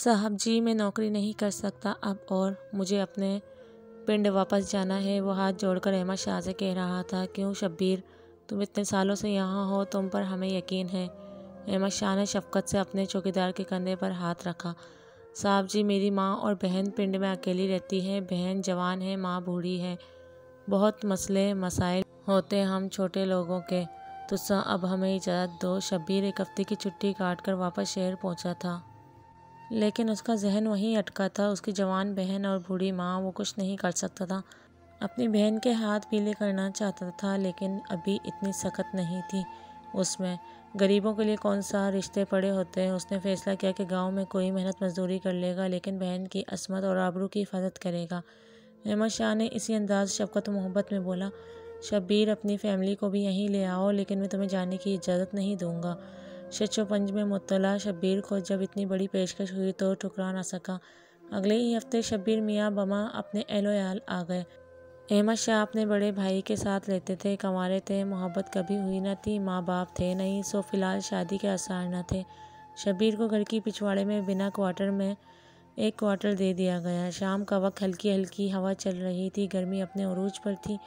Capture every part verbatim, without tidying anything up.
साहब जी मैं नौकरी नहीं कर सकता अब और मुझे अपने पिंड वापस जाना है। वो हाथ जोड़कर अहमद शाह से कह रहा था। क्यों शब्बीर, तुम इतने सालों से यहाँ हो, तुम पर हमें यकीन है। अहमद शाह ने शफकत से अपने चौकीदार के कंधे पर हाथ रखा। साहब जी मेरी माँ और बहन पिंड में अकेली रहती है। बहन जवान है, माँ बूढ़ी है। बहुत मसले मसाइल होते हम छोटे लोगों के। तो सा अब हमें इजाज़त दो। शब्बीर एक हफ्ते की छुट्टी काट कर वापस शहर पहुँचा था, लेकिन उसका जहन वहीं अटका था। उसकी जवान बहन और बूढ़ी माँ, वो कुछ नहीं कर सकता था। अपनी बहन के हाथ पीले करना चाहता था, लेकिन अभी इतनी सख्त नहीं थी उसमें। गरीबों के लिए कौन सा रिश्ते पड़े होते हैं। उसने फैसला किया कि गांव में कोई मेहनत मजदूरी कर लेगा, लेकिन बहन की असमत और आबरू की हिफाजत करेगा। अहमद शाह ने इसी अंदाज शफकत और मोहब्बत में बोला, शब्बीर अपनी फैमिली को भी यहीं ले आओ, लेकिन मैं तुम्हें जाने की इजाज़त नहीं दूँगा। शचोपंज में मुतला शब्बीर को जब इतनी बड़ी पेशकश हुई तो ठुकरा ना सका। अगले ही हफ्ते शब्बीर मियाँ बमा अपने एलोयाल आ गए। अहमद शाह अपने बड़े भाई के साथ रहते थे, कमारे थे, मोहब्बत कभी हुई न थी, माँ बाप थे नहीं, सो फिलहाल शादी के आसार न थे। शब्बीर को घर की पिछवाड़े में बिना क्वार्टर में एक क्वार्टर दे दिया गया। शाम का वक्त, हल्की हल्की हवा चल रही थी। गर्मी अपने उरूज पर थी,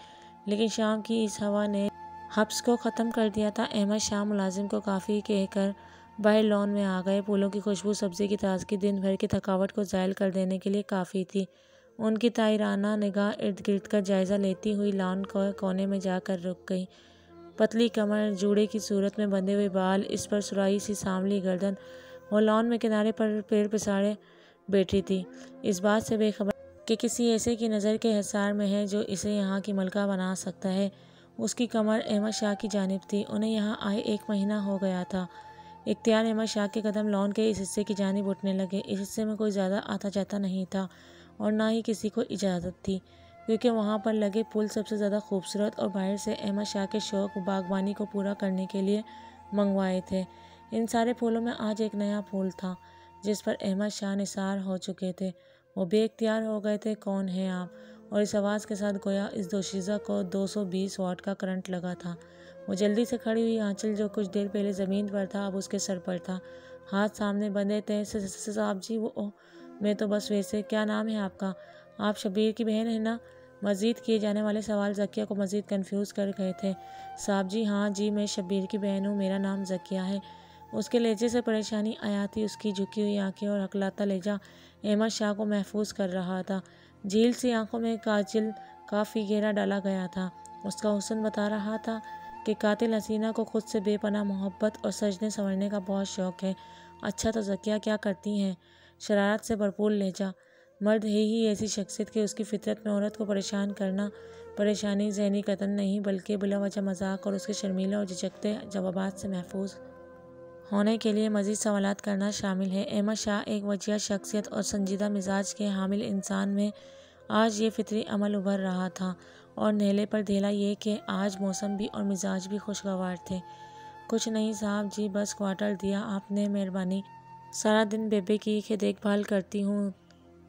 लेकिन शाम की इस हवा ने हब्स को ख़त्म कर दिया था। अहमद शाह मुलाजिम को काफ़ी कहकर बाहर लॉन में आ गए। फूलों की खुशबू, सब्ज़ी की ताज़गी दिन भर की थकावट को ज़ायल कर देने के लिए काफ़ी थी। उनकी तायराना निगाह इर्द गिर्द का जायज़ा लेती हुई लॉन को कोने में जाकर रुक गई। पतली कमर, जूड़े की सूरत में बंधे हुए बाल, इस पर सुराही सी सांवली गर्दन, वो लॉन में किनारे पर पेड़ पिसारे बैठी थी, इस बात से बेखबर कि किसी ऐसे की नज़र के हिसार में है जो इसे यहाँ की मलका बना सकता है। उसकी कमर अहमद शाह की जानिब थी। उन्हें यहाँ आए एक महीना हो गया था। इख्तियार अहमद शाह के कदम लॉन के इस हिस्से की जानिब उठने लगे। इस हिस्से में कोई ज़्यादा आता जाता नहीं था और ना ही किसी को इजाज़त थी, क्योंकि वहाँ पर लगे पुल सबसे ज़्यादा खूबसूरत और बाहर से अहमद शाह के शौक़ बागबानी को पूरा करने के लिए मंगवाए थे। इन सारे फूलों में आज एक नया फूल था जिस पर अहमद शाह निसार हो चुके थे। वो बेख्तियार हो गए थे, कौन हैं आप, और इस आवाज़ के साथ गोया इस दोशीज़ा को दो सौ बीस वाट का करंट लगा था। वो जल्दी से खड़ी हुई। आंचल जो कुछ देर पहले ज़मीन पर था अब उसके सर पर था। हाथ सामने बंधे थे। साहब जी वो ओ, मैं तो बस वैसे। क्या नाम है आपका? आप शब्बीर की बहन है ना? मज़ीद किए जाने वाले सवाल ज़किया को मज़ीद कन्फ्यूज़ कर गए थे। साहब जी हाँ जी मैं शब्बीर की बहन हूँ, मेरा नाम ज़किया है। उसके लहजे से परेशानी आया थी। उसकी झुकी हुई आंखें और हकलाता लहजा अहमद शाह को महफूज कर रहा था। झील सी आंखों में काजल काफ़ी गहरा डाला गया था। उसका हुस्न बता रहा था कि कातिल हसीना को खुद से बेपनाह मोहब्बत और सजने संवरने का बहुत शौक़ है। अच्छा तो ज़किया क्या करती हैं? शरारत से भरपूर लहजा। मर्द है ही ऐसी शख्सियत कि उसकी फितरत में औरत को परेशान करना, परेशानी जहनी कतन नहीं बल्कि बिलावजह मजाक और उसके शर्मीले और झिझकते जवाबात से महफूज होने के लिए मज़ीद सवालात करना शामिल है। अहमद शाह एक वजिया शख्सियत और संजीदा मिजाज के हामिल इंसान में आज ये फितरी अमल उभर रहा था, और नेले पर ढेला ये कि आज मौसम भी और मिजाज भी खुशगवार थे। कुछ नहीं साहब जी, बस क्वार्टर दिया आपने, मेहरबानी। सारा दिन बेबे की देखभाल करती हूँ,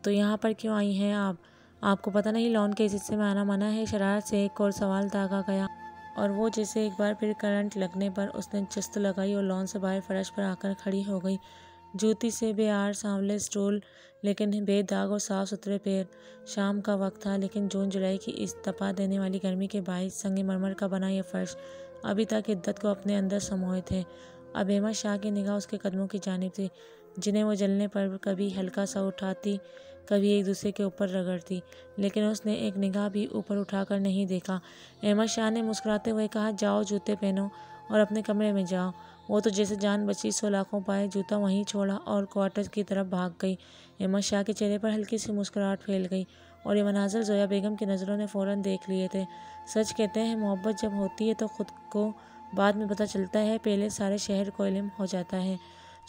तो यहाँ पर क्यों आई हैं आप? आपको पता नहीं लॉन के इस हिस्से में आना मना है? शरारत से एक और सवाल दागा गया, और वो जैसे एक बार फिर करंट लगने पर उसने चस्त लगाई और लॉन से बाहर फर्श पर आकर खड़ी हो गई। जूती से बेआर सांवले स्टोल, लेकिन बेदाग और साफ़ सुथरे पैर। शाम का वक्त था, लेकिन जून जुलाई की इस तपा देने वाली गर्मी के बायस संग मरमर का बना यह फर्श अभी तक हिद्दत को अपने अंदर समोए थे। अब अहमद शाह की निगाह उसके कदमों की जानिब थी, जिन्हें वो जलने पर कभी हल्का सा उठाती, कभी एक दूसरे के ऊपर रगड़ती, लेकिन उसने एक निगाह भी ऊपर उठाकर नहीं देखा। अहमद शाह ने मुस्कुराते हुए कहा, जाओ जूते पहनो और अपने कमरे में जाओ। वो तो जैसे जान बची सौ लाखों पाए, जूता वहीं छोड़ा और क्वार्टर की तरफ भाग गई। अहमद शाह के चेहरे पर हल्की सी मुस्कुराहट फैल गई, और ये मनाज़र ज़ोया बेगम की नज़रों ने फ़ौरन देख लिए थे। सच कहते हैं, मोहब्बत जब होती है तो ख़ुद को बाद में पता चलता है, पहले सारे शहर को इल्म हो जाता है।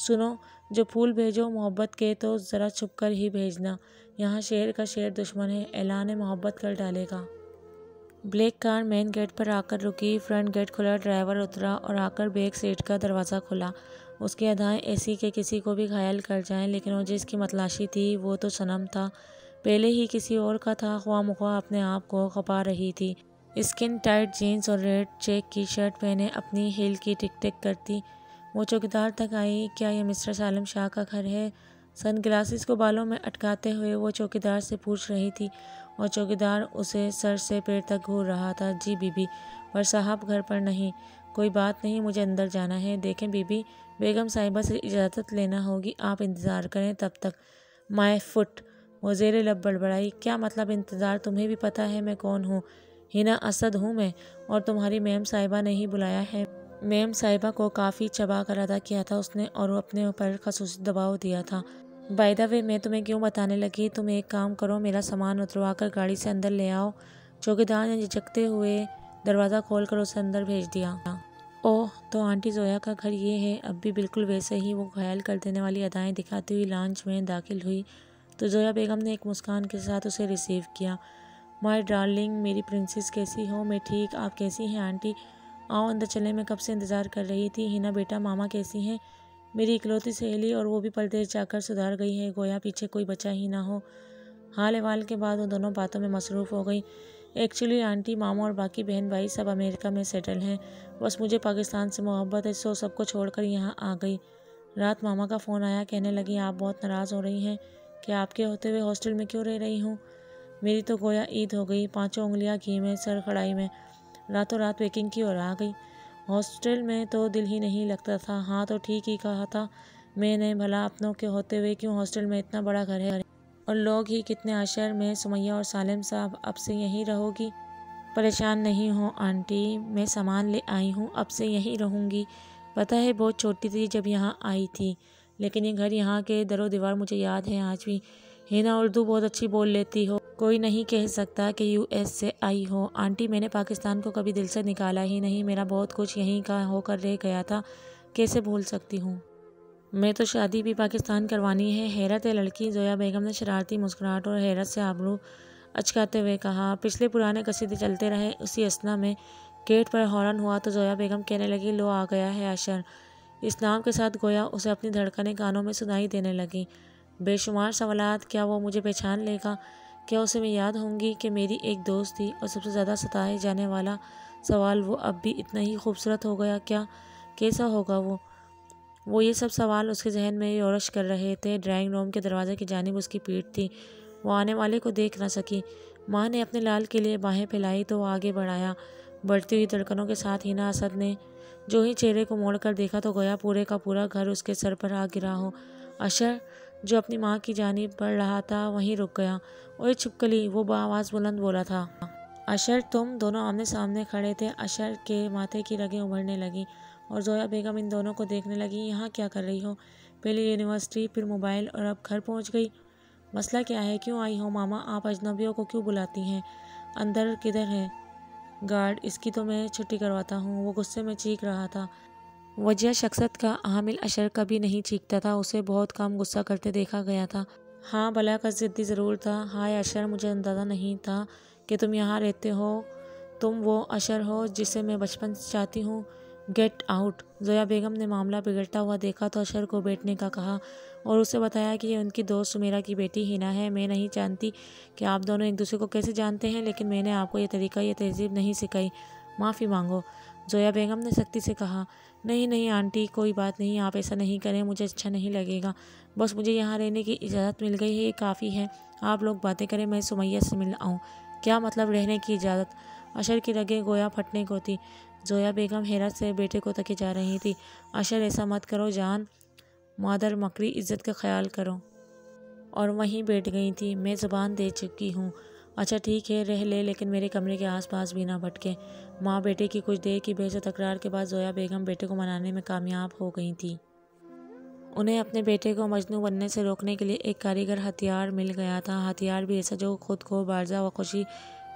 सुनो, जो फूल भेजो मोहब्बत के तो ज़रा छुप कर ही भेजना, यहाँ शेर का शेर दुश्मन है, ऐलान मोहब्बत कर डालेगा। ब्लैक कार मेन गेट पर आकर रुकी। फ्रंट गेट खुला, ड्राइवर उतरा और आकर बैक सीट का दरवाज़ा खुला। उसकी अदाएँ ऐसी कि किसी को भी घायल कर जाएं, लेकिन वो जिसकी मतलाशी थी वो तो सनम था, पहले ही किसी और का था। ख्वाम ख्वा अपने आप को खपा रही थी। स्किन टाइट जीन्स और रेड चेक की शर्ट पहने अपनी हील की टिक टिक करती वो चौकीदार तक आई। क्या यह मिस्टर सालिम शाह का घर है? सन ग्लासेस को बालों में अटकाते हुए वो चौकीदार से पूछ रही थी और चौकीदार उसे सर से पैर तक घूर रहा था। जी बीबी, पर साहब घर पर नहीं। कोई बात नहीं, मुझे अंदर जाना है। देखें बीबी, बेगम साहिबा से इजाज़त लेना होगी, आप इंतज़ार करें तब तक। माय फुट, वो जेरे लब बड़बड़ाई। क्या मतलब इंतज़ार? तुम्हें भी पता है मैं कौन हूँ? हिना असद हूँ मैं, और तुम्हारी मैम साहिबा ने ही बुलाया है। मैम साहिबा को काफ़ी चबा कर अदा किया था उसने और वो अपने ऊपर खसूसी दबाव दिया था। बाय द वे, मैं तुम्हें क्यों बताने लगी? तुम एक काम करो, मेरा सामान उतरवा कर गाड़ी से अंदर ले आओ। चौकीदार ने झिझकते हुए दरवाज़ा खोलकर उसे अंदर भेज दिया। ओह, तो आंटी ज़ोया का घर ये है। अब भी बिल्कुल वैसे ही वो घायल कर देने वाली अदाएँ दिखाती हुई लांच में दाखिल हुई तो ज़ोया बेगम ने एक मुस्कान के साथ उसे रिसीव किया। माय डार्लिंग, मेरी प्रिंसेस, कैसी हो? मैं ठीक, आप कैसी हैं आंटी? आओ अंदर चले, मैं कब से इंतज़ार कर रही थी। हिना बेटा, मामा कैसी हैं? मेरी इकलौती सहेली, और वो भी परदेश जाकर सुधार गई है, गोया पीछे कोई बचा ही ना हो। हाल अहवाल के बाद वो दोनों बातों में मसरूफ़ हो गई। एक्चुअली आंटी, मामा और बाकी बहन भाई सब अमेरिका में सेटल हैं, बस मुझे पाकिस्तान से मोहब्बत है, सो सबको छोड़कर यहाँ आ गई। रात मामा का फ़ोन आया, कहने लगी आप बहुत नाराज़ हो रही हैं कि आपके होते हुए हॉस्टल में क्यों रह रही हूँ। मेरी तो गोया ईद हो गई, पाँचों उंगलियाँ घी में, सर कढ़ाई में, रातों रात पैकिंग की ओर आ गई। हॉस्टल में तो दिल ही नहीं लगता था। हाँ तो ठीक ही कहा था मैंने, भला अपनों के होते हुए क्यों हॉस्टल में, इतना बड़ा घर है और लोग ही कितने। अशर में सुमैय्या और सालिम शाह, अब से यहीं रहोगी, परेशान नहीं हो आंटी, मैं सामान ले आई हूँ, अब से यहीं रहूँगी। पता है बहुत छोटी थी जब यहाँ आई थी, लेकिन ये घर, यहाँ के दरो दीवार मुझे याद है आज भी। हिना उर्दू बहुत अच्छी बोल लेती हो, कोई नहीं कह सकता कि यूएस से आई हो। आंटी मैंने पाकिस्तान को कभी दिल से निकाला ही नहीं, मेरा बहुत कुछ यहीं का होकर रह गया था, कैसे भूल सकती हूँ। मैं तो शादी भी पाकिस्तान करवानी है। हैरत है लड़की, ज़ोया बेगम ने शरारती मुस्कुराहट और हैरत से आबरू अचकाते हुए कहा। पिछले पुराने कसीदे चलते रहे। उसी असना में गेट पर हॉर्न हुआ तो ज़ोया बेगम कहने लगी, लो आ गया है अशर। इस नाम के साथ गोया उसे अपनी धड़कने कानों में सुनाई देने लगी। बेशुमार सवालात। क्या वो मुझे पहचान लेगा? क्या उसे मैं याद होंगी कि मेरी एक दोस्त थी? और सबसे ज़्यादा सताए जाने वाला सवाल, वो अब भी इतना ही खूबसूरत हो गया क्या? कैसा होगा वो? वो ये सब सवाल उसके जहन में योरश कर रहे थे। ड्राइंग रूम के दरवाजे की जानिब उसकी पीठ थी, वो आने वाले को देख ना सकी। माँ ने अपने लाल के लिए बाहें फैलाई तो वो आगे बढ़ाया। बढ़ती हुई धड़कनों के साथ हिना असद ने जो ही चेहरे को मोड़कर देखा तो गोया पूरे का पूरा घर उसके सर पर आ गिरा हो। अशर जो अपनी माँ की जानिब बढ़ रहा था वहीं रुक गया। ओए छुपकली, वो बाआवाज़ बुलंद बोला था। अशर, तुम दोनों आमने सामने खड़े थे। अशर के माथे की रगें उभरने लगीं और ज़ोया बेगम इन दोनों को देखने लगी। यहाँ क्या कर रही हो? पहले यूनिवर्सिटी, फिर मोबाइल, और अब घर पहुँच गई। मसला क्या है? क्यों आई हो? मामा, आप अजनबियों को क्यों बुलाती हैं? अंदर किधर है गार्ड? इसकी तो मैं छुट्टी करवाता हूँ, वो गुस्से में चीख रहा था। वजह शख्सियत का हामिल अशर कभी नहीं चीखता था, उसे बहुत कम गुस्सा करते देखा गया था। हाँ, भला का ज़िद्दी ज़रूर था। हाय अशर, मुझे अंदाज़ा नहीं था कि तुम यहाँ रहते हो। तुम वो अशर हो जिसे मैं बचपन से चाहती हूँ। Get out. ज़ोया बेगम ने मामला बिगड़ता हुआ देखा तो अशर को बैठने का कहा और उसे बताया कि ये उनकी दोस्त सुमेरा की बेटी हिना है। मैं नहीं जानती कि आप दोनों एक दूसरे को कैसे जानते हैं, लेकिन मैंने आपको ये तरीका, ये तहजीब नहीं सिखाई। माफ़ी मांगो, ज़ोया बेगम ने सख्ती से कहा। नहीं नहीं आंटी, कोई बात नहीं, आप ऐसा नहीं करें, मुझे अच्छा नहीं लगेगा। बस मुझे यहाँ रहने की इजाज़त मिल गई है, ये काफ़ी है। आप लोग बातें करें, मैं सुमैय्या से मिल आऊँ। क्या मतलब रहने की इजाज़त? अशर की रगें गोया फटने को थी। ज़ोया बेगम हैरत से बेटे को तके जा रही थी। अशर, ऐसा मत करो जान, मादर मकरी, इज्जत का ख्याल करो। और वहीं बैठ गई थी। मैं ज़ुबान दे चुकी हूँ। अच्छा ठीक है, रह ले, लेकिन मेरे कमरे के आसपास भी ना भटके। माँ बेटे की कुछ देर की बेहद तकरार के बाद ज़ोया बेगम बेटे को मनाने में कामयाब हो गई थी। उन्हें अपने बेटे को मजनू बनने से रोकने के लिए एक कारीगर हथियार मिल गया था। हथियार भी ऐसा जो खुद को बारजा व खुशी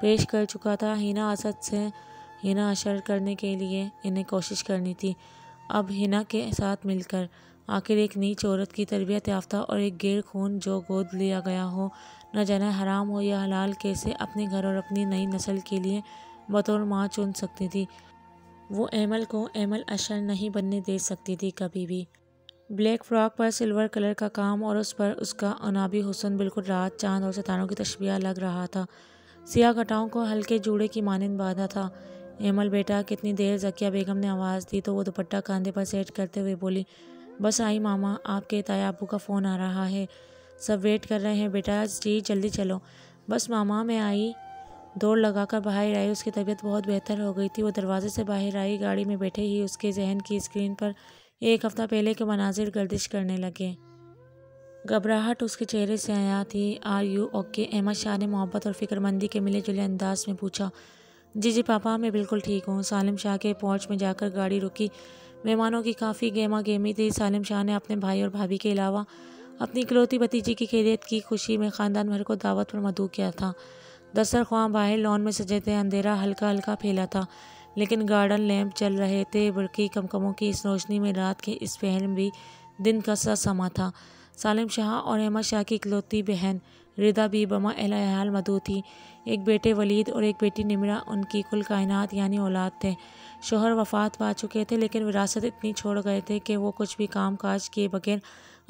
पेश कर चुका था। हिना असद से हिना अशर करने के लिए इन्हें कोशिश करनी थी, अब हिना के साथ मिलकर। आखिर एक नीच औरत की तरबियत याफ्ता और एक गैर खून जो गोद लिया गया हो, न जाने हराम हो या हलाल, कैसे अपने घर और अपनी नई नस्ल के लिए बतौर माँ चुन सकती थी। वो ऐमल को ऐमल अशर नहीं बनने दे सकती थी कभी भी। ब्लैक फ्रॉक पर सिल्वर कलर का काम और उस पर उसका अनाबी हुस्न बिल्कुल रात, चाँद और सितारों की तशबीह लग रहा था। सियाह घटाओं को हल्के जूड़े की मानंद बांधा था। ऐमल बेटा, कितनी देर? ज़किया बेगम ने आवाज़ दी तो वो दुपट्टा कांधे पर सेट करते हुए बोली, बस आई मामा, आपके तायाबू का फ़ोन आ रहा है, सब वेट कर रहे हैं बेटा। जी जल्दी चलो। बस मामा मैं आई। दौड़ लगाकर बाहर आई। उसकी तबीयत बहुत बेहतर हो गई थी। वो दरवाज़े से बाहर आई। गाड़ी में बैठे ही उसके जहन की स्क्रीन पर एक हफ़्ता पहले के मनाजिर गर्दिश करने लगे। घबराहट उसके चेहरे से आया थी। Are you okay? Ahmad Shah ने मोहब्बत और फिक्रमंदी के मिले जुले अंदाज में पूछा। जी जी पापा, मैं बिल्कुल ठीक हूँ। सालिम शाह के पहुँच में जाकर गाड़ी रुकी। मेहमानों की काफ़ी गेमा गेमी थी। सालिम शाह ने अपने भाई और भाभी के अलावा अपनी इकलौती भतीजी की खैरियत की खुशी में ख़ानदान भर को दावत पर मदऊ किया था। दस्तरख्वान बाहर लॉन में सजे थे। अंधेरा हल्का हल्का फैला था, लेकिन गार्डन लैंप चल रहे थे। बड़की कमकमों की इस रोशनी में रात के इस पहर में भी दिन का सा समा था। सालिम शाह और अहमद शाह की इकलौती बहन रिदा भी बमा एलाहाल मधु थी। एक बेटे वलीद और एक बेटी निम्रा उनकी कुल कायनात यानी औलाद थे। शोहर वफात पा चुके थे, लेकिन विरासत इतनी छोड़ गए थे कि वो कुछ भी काम काज किए बगैर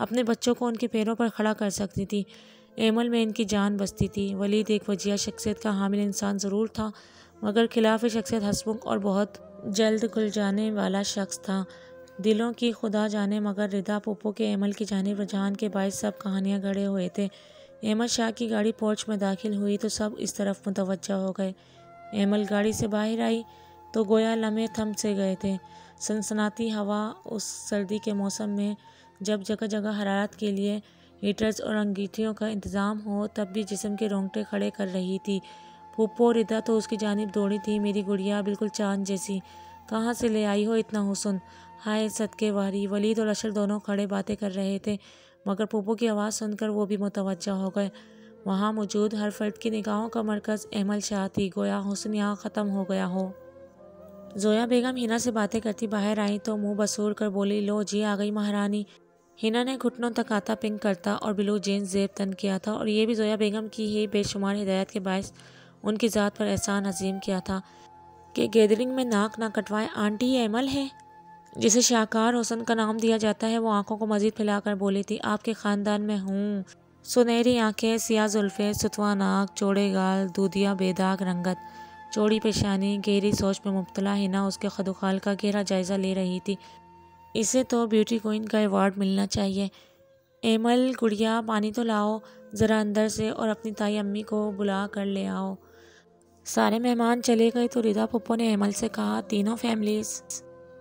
अपने बच्चों को उनके पैरों पर खड़ा कर सकती थी। ऐमल में इनकी जान बसती थी। वलीद एक वजिया शख्सियत का हामिल इंसान ज़रूर था, मगर खिलाफ शख्सियत हसबुक और बहुत जल्द घुल जाने वाला शख्स था। दिलों की खुदा जाने, मगर रिदा पोपो के ऐमल की जानिब रुझान के बायस सब कहानियाँ गढ़े हुए थे। अहमद शाह की गाड़ी पोर्च में दाखिल हुई तो सब इस तरफ मुतवज्जा हो गए। ऐमल गाड़ी से बाहर आई तो गोया लम्हे थम से गए थे। सनसनाती हवा उस सर्दी के मौसम में जब जगह जगह हरारत के लिए हीटर्स और अंगीठियों का इंतज़ाम हो, तब भी जिस्म के रोंगटे खड़े कर रही थी। पोपो रिदा तो उसकी जानिब दौड़ी थी। मेरी गुड़िया बिल्कुल चांद जैसी, कहाँ से ले आई हो इतना हुस्न? हाय सदके वारी। वलीद और अशर दोनों खड़े बातें कर रहे थे, मगर पोपो की आवाज़ सुनकर वो भी मुतवज्जा हो गए। वहाँ मौजूद हर फर्द की निगाहों का मरकज़ ऐमल शाह थी, गोया हुस्न यहाँ ख़त्म हो गया हो। ज़ोया बेगम हिना से बातें करती बाहर आई तो मुँह बसूर कर बोली, लो जी आ गई महारानी। हिना ने घुटनों तक आता पिंक करता और ब्लू जींस जेब तन किया था, और ये भी ज़ोया बेगम की ही बेशुमार हिदायत के बायस उनकी ज़ात पर एहसान अजीम किया था कि गैदरिंग में नाक ना कटवाएं। आंटी ऐमल है, जिसे शाहकार हुसन का नाम दिया जाता है, वो आंखों को मजीद फैलाकर बोली थी, आपके ख़ानदान में हूँ। सुनहरी आंखें, सियाह जुल्फ़े, सुतवा नाक, चौड़े गाल, दूधिया बेदाग रंगत, चौड़ी पेशानी। गहरी सोच में मुब्तला हिना उसके खदोखाल का गहरा जायज़ा ले रही थी। इसे तो ब्यूटी क्वीन का अवार्ड मिलना चाहिए। ऐमल गुड़िया पानी तो लाओ ज़रा अंदर से, और अपनी ताई अम्मी को बुला कर ले आओ। सारे मेहमान चले गए तो रिदा पप्पो ने ऐमल से कहा, तीनों फैमिलीज़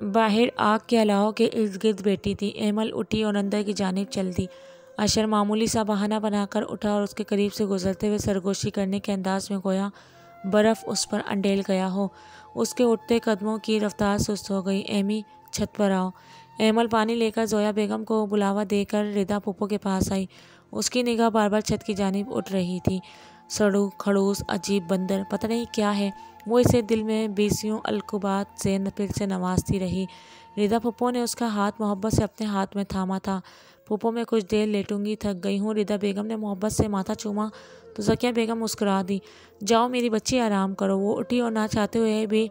बाहर आग के अलाव के इर्द गिर्द बैठी थी। ऐमल उठी और अंदर की जानिब चल दी। अशर मामूली सा बहाना बनाकर उठा और उसके करीब से गुजरते हुए सरगोशी करने के अंदाज में गोया बर्फ़ उस पर अंडेल गया हो। उसके उठते कदमों की रफ्तार सुस्त हो गई। ऐमी छत पर आओ। ऐमल पानी लेकर ज़ोया बेगम को बुलावा देकर रिदा पोपो के पास आई। उसकी निगाह बार बार छत की जानिब उठ रही थी। सड़ू खड़ूस अजीब बंदर पता नहीं क्या है, वो इसे दिल में बीसियों अलकुबात से नफिल से नवाजती रही। रिदा पोपो ने उसका हाथ मोहब्बत से अपने हाथ में थामा था। पोपो मैं कुछ देर लेटूंगी, थक गई हूँ। रिदा बेगम ने मोहब्बत से माथा चूमा तो ज़किया बेगम मुस्कुरा दी। जाओ मेरी बच्ची आराम करो। वो उठी और ना चाहते हुए भी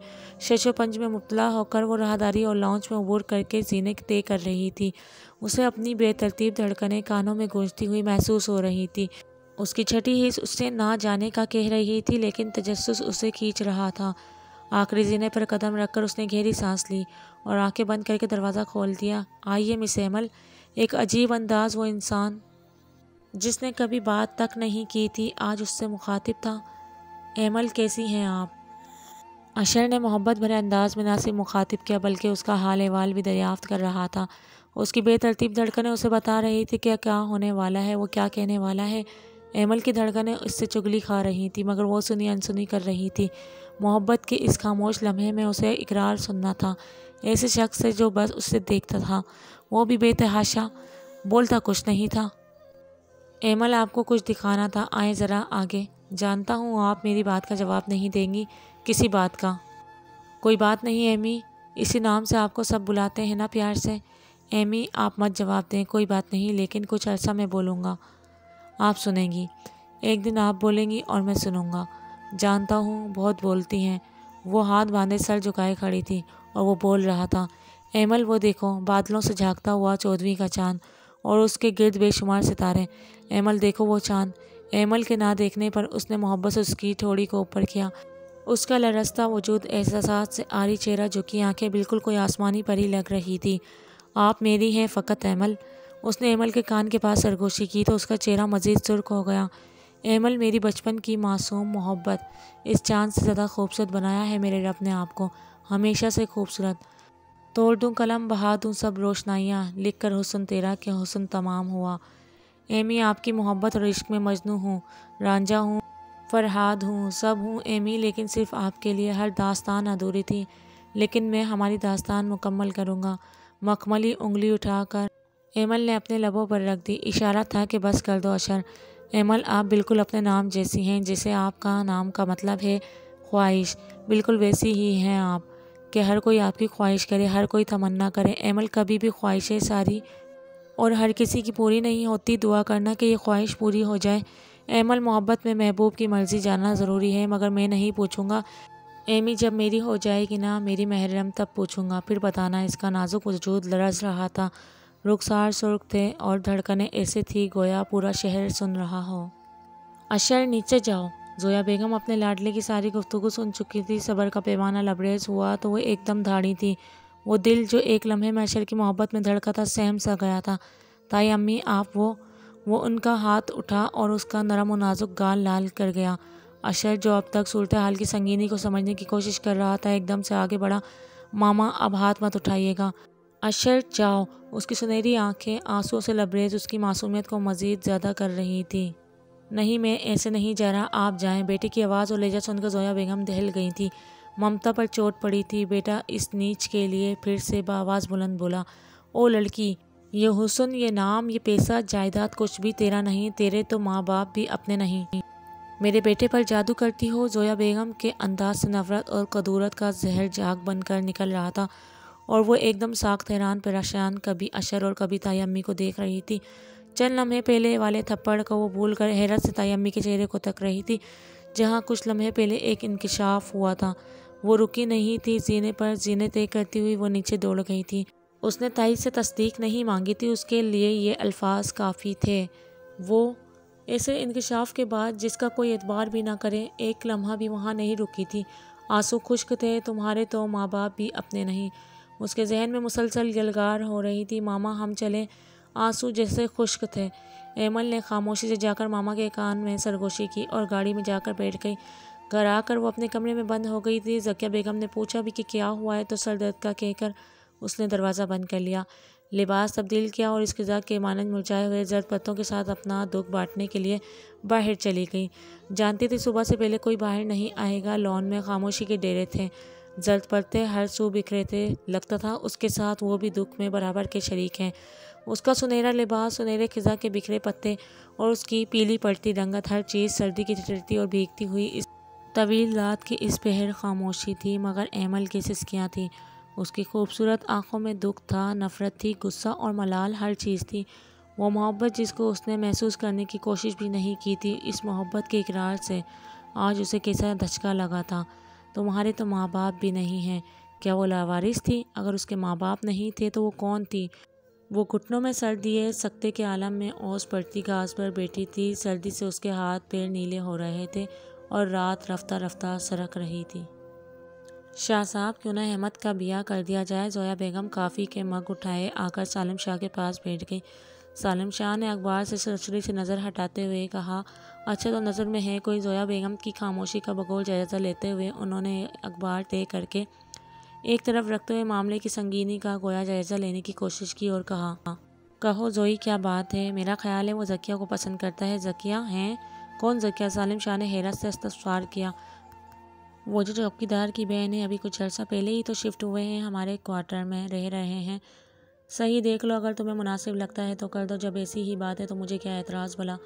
शशोपंज में मुब्तला होकर वो राहदारी और लॉन्च में उबूर करके जीने तय कर रही थी। उसे अपनी बेतरतीब धड़कनें कानों में गूंजती हुई महसूस हो रही थी। उसकी छठी हिस्स उससे ना जाने का कह रही थी, लेकिन तजस्सुस उसे खींच रहा था। आखिरी जीने पर कदम रखकर उसने गहरी सांस ली और आंखें बंद करके दरवाज़ा खोल दिया। आइए मिस ऐमल। एक अजीब अंदाज़, वो इंसान जिसने कभी बात तक नहीं की थी आज उससे मुखातिब था। ऐमल कैसी हैं आप? अशर ने मोहब्बत भरे अंदाज़ में ना सिर्फ मुखातिब किया, बल्कि उसका हाल अहवाल भी दरियाफ्त कर रहा था। उसकी बेतरतीब धड़कनें उसे बता रही थी कि क्या होने वाला है, वो क्या कहने वाला है। ऐमल की धड़कनें उससे चुगली खा रही थी, मगर वो सुनी अनसुनी कर रही थी। मोहब्बत के इस खामोश लम्हे में उसे इकरार सुनना था, ऐसे शख्स से जो बस उससे देखता था, वो भी बेतहाशा। बोलता कुछ नहीं था। ऐमल आपको कुछ दिखाना था, आए ज़रा आगे। जानता हूँ आप मेरी बात का जवाब नहीं देंगी, किसी बात का। कोई बात नहीं ऐमी, इसी नाम से आपको सब बुलाते हैं ना प्यार से। ऐमी आप मत जवाब दें। कोई बात नहीं, लेकिन कुछ अरसा मैं बोलूँगा, आप सुनेंगी। एक दिन आप बोलेंगी और मैं सुनूँगा। जानता हूँ बहुत बोलती हैं। वो हाथ बांधे सर झुकाए खड़ी थी और वो बोल रहा था, ऐमल वो देखो बादलों से झाँकता हुआ चौदहवीं का चाँद और उसके गिर्द बेशुमार सितारे। ऐमल देखो वो चाँद। ऐमल के ना देखने पर उसने मोहब्बत से उसकी ठोड़ी को ऊपर किया। उसका लरसता वजूद, एहसास से आरी चेहरा, झुकी आंखें, बिल्कुल कोई आसमानी परी लग रही थी। आप मेरी हैं फ़कत ऐमल। उसने ऐमल के कान के पास सरगोशी की तो उसका चेहरा मज़ीद सुर्ख हो गया। ऐमल, मेरी बचपन की मासूम मोहब्बत, इस चांद से ज़्यादा खूबसूरत बनाया है मेरे रब ने आपको, हमेशा से खूबसूरत। तोड़ दूँ कलम, बहा दूँ सब रोशनाइयाँ, लिख कर हुस्न तेरा के हुस्न तमाम हुआ। ऐमी, आपकी मोहब्बत और इश्क में मजनू हूँ, रांझा हूँ, फरहाद हूँ, सब हूँ ऐमी, लेकिन सिर्फ आपके लिए हर दास्तान अधूरी थी, लेकिन मैं हमारी दास्तान मुकम्मल करूँगा। मखमली उंगली उठाकर ऐमल ने अपने लबों पर रख दी, इशारा था कि बस कर दो अशर। ऐमल, आप बिल्कुल अपने नाम जैसी हैं, जैसे आपका नाम का मतलब है ख्वाहिश, बिल्कुल वैसी ही हैं आप कि हर कोई आपकी ख्वाहिश करे, हर कोई तमन्ना करे। ऐमल, कभी भी ख्वाहिशें सारी और हर किसी की पूरी नहीं होती, दुआ करना कि ये ख्वाहिश पूरी हो जाए। ऐमल, मोहब्बत में महबूब की मर्ज़ी जानना ज़रूरी है, मगर मैं नहीं पूछूंगा। ऐमी, जब मेरी हो जाएगी ना मेरी महरम, तब पूछूंगा, फिर बताना। इसका नाजुक वजूद लरज़ रहा था, रुखसार सुर्ख थे और धड़कनें ऐसे थी गोया पूरा शहर सुन रहा हो। अशर, नीचे जाओ। ज़ोया बेगम अपने लाडले की सारी गुफ्तगू सुन चुकी थी। सबर का पैमाना लबरेज हुआ तो वह एकदम धाड़ी थी। वो दिल जो एक लम्हे में अशर की मोहब्बत में धड़का था, सहम सा गया था। ताई अम्मी आप वो वो उनका हाथ उठा और उसका नरम और नाजुक गाल लाल कर गया। अशर, जो अब तक सूरत हाल की संगीनी को समझने की कोशिश कर रहा था, एकदम से आगे बढ़ा। मामा, अब हाथ मत उठाइएगा। अशर, जाओ। उसकी सुनहरी आंखें आंसुओं से लबरेज उसकी मासूमियत को मज़ीद ज़्यादा कर रही थी। नहीं, मैं ऐसे नहीं जा रहा, आप जाएं। बेटे की आवाज़ और लहजा सुनकर ज़ोया बेगम दहल गई थी। ममता पर चोट पड़ी थी। बेटा, इस नीच के लिए, फिर से बाआवाज़ बुलंद बोला। ओ लड़की, ये हुस्न, ये नाम, ये पैसा, जायदाद कुछ भी तेरा नहीं, तेरे तो माँ बाप भी अपने नहीं। मेरे बेटे पर जादू करती हो। ज़ोया बेगम के अंदाज से नफरत और कदूरत का जहर जाग बनकर निकल रहा था और वो एकदम साख तहरान परेशान कभी अशर और कभी ताई अम्मी को देख रही थी। चंद लम्हे पहले वाले थप्पड़ को वो भूल कर हैरत से ताई अम्मी के चेहरे को तक रही थी, जहाँ कुछ लम्हे पहले एक इंकशाफ हुआ था। वो रुकी नहीं थी, जीने पर जीने तय करती हुई वो नीचे दौड़ गई थी। उसने ताई से तस्दीक नहीं मांगी थी, उसके लिए ये अल्फाज काफ़ी थे। वो ऐसे इंकशाफ के बाद जिसका कोई एतबार भी ना करे, एक लम्हा भी वहाँ नहीं रुकी थी। आंसू खुश्क थे। तुम्हारे तो माँ बाप भी अपने नहीं, उसके जहन में मुसलसल गलगार हो रही थी। मामा, हम चले। आंसू जैसे खुश्क थे। ऐमल ने खामोशी से जाकर मामा के कान में सरगोशी की और गाड़ी में जाकर बैठ गई। घर आकर वो अपने कमरे में बंद हो गई थी। ज़किया बेगम ने पूछा भी कि क्या हुआ है, तो सर दर्द का कहकर उसने दरवाज़ा बंद कर लिया, लिबास तब्दील किया और इस क़िज़ा के मानंद मुरझाए हुए जर्द पत्तों के साथ अपना दुख बांटने के लिए बाहर चली गई। जानती थी सुबह से पहले कोई बाहर नहीं आएगा। लॉन में खामोशी के डेरे थे, जर्द पत्ते हर सू बिखरे थे। लगता था उसके साथ वो भी दुख में बराबर के शरीक हैं। उसका सुनहरा लिबास, सुनहरे ख़िज़ा के बिखरे पत्ते और उसकी पीली पड़ती रंगत, हर चीज़ सर्दी की ठिठुरती और भीगती हुई इस तवील रात की इस पहर खामोशी थी, मगर ऐमल की सिसकियाँ थी। उसकी खूबसूरत आंखों में दुख था, नफ़रत थी, गुस्सा और मलाल, हर चीज़ थी। वो मोहब्बत जिसको उसने महसूस करने की कोशिश भी नहीं की थी, इस मोहब्बत के इकरार से आज उसे कैसा धचका लगा था। तुम्हारे तो माँ बाप भी नहीं हैं। क्या वो लावारिस थी? अगर उसके माँ बाप नहीं थे तो वो कौन थी? वो घुटनों में सर दिए सकते के आलम में ओस पड़ती घास पर बैठी थी। सर्दी से उसके हाथ पैर नीले हो रहे थे और रात रफ्ता रफ्ता सरक रही थी। शाह साहब, क्यों ना अहमद का ब्याह कर दिया जाए। ज़ोया बेगम काफ़ी के मग उठाए आकर सालिम शाह के पास बैठ गई। सालिम शाह ने अखबार से सिलसिले से नज़र हटाते हुए कहा, अच्छा तो नज़र में है कोई। ज़ोया बेगम की खामोशी का बगौर जायज़ा लेते हुए उन्होंने अखबार तय करके एक तरफ रखते हुए मामले की संगीनी का गोया जायज़ा लेने की कोशिश की और कहा, कहो ज़ोई, क्या बात है? मेरा ख्याल है वो ज़किया को पसंद करता है। ज़किया हैं? कौन ज़किया? सालिम शाह ने हैरत से इस्तफसार किया। वो जो चौकीदार की बहन है, अभी कुछ अर्सा पहले ही तो शिफ्ट हुए हैं, हमारे क्वार्टर में रह रहे हैं। सही देख लो, अगर तुम्हें मुनासिब लगता है तो कर दो। जब ऐसी ही बात है तो मुझे क्या एतराज़ भला,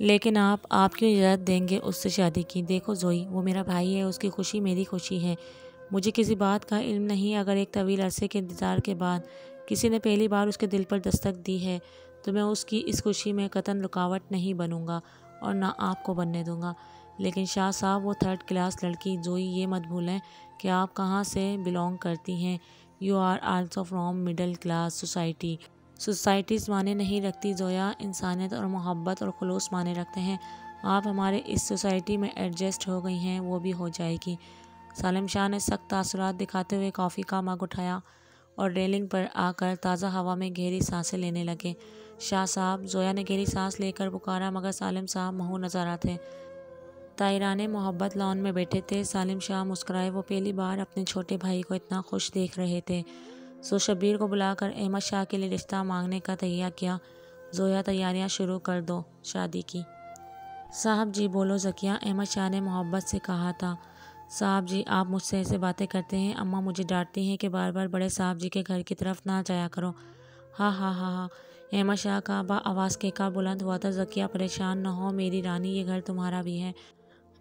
लेकिन आप आप क्यों इजाज़त देंगे उससे शादी की? देखो ज़ोई, वो मेरा भाई है, उसकी खुशी मेरी खुशी है। मुझे किसी बात का इल्म नहीं, अगर एक तवील अरसे के इंतज़ार के बाद किसी ने पहली बार उसके दिल पर दस्तक दी है तो मैं उसकी इस खुशी में कतई रुकावट नहीं बनूँगा और ना आपको बनने दूँगा। लेकिन शाह साहब, वो थर्ड क्लास लड़की ज़ोई, ये मत भूलें कि आप कहाँ से बिलोंग करती हैं। You are also from middle class society. Societies माने नहीं रखती ज़ोया, इंसानियत और मोहब्बत और खुलूस माने रखते हैं। आप हमारे इस सोसाइटी में एडजस्ट हो गई हैं, वो भी हो जाएगी। सालिम शाह ने सख्त तासुरात दिखाते हुए कॉफ़ी का मग उठाया और रेलिंग पर आकर ताज़ा हवा में गहरी सांसें लेने लगे। शाह साहब, ज़ोया ने गहरी सांस लेकर पुकारा, मगर सालिम शाह महू नजर आते। तायराने मोहब्बत लॉन में बैठे थे। सालिम शाह मुस्कराए, वो पहली बार अपने छोटे भाई को इतना खुश देख रहे थे। सो शब्बीर को बुलाकर अहमद शाह के लिए रिश्ता मांगने का तैयार किया। ज़ोया, तैयारियां शुरू कर दो शादी की। साहब जी बोलो ज़किया, अहमद शाह ने मोहब्बत से कहा था। साहब जी आप मुझसे ऐसे बातें करते हैं, अम्मा मुझे डांटती हैं कि बार बार बड़े साहब जी के घर की तरफ ना जाया करो। हाँ हाँ हाँ हाँ अहमद शाह का बा आवाज़ के का बुलंद हुआ था। ज़किया परेशान न हो मेरी रानी, ये घर तुम्हारा भी है।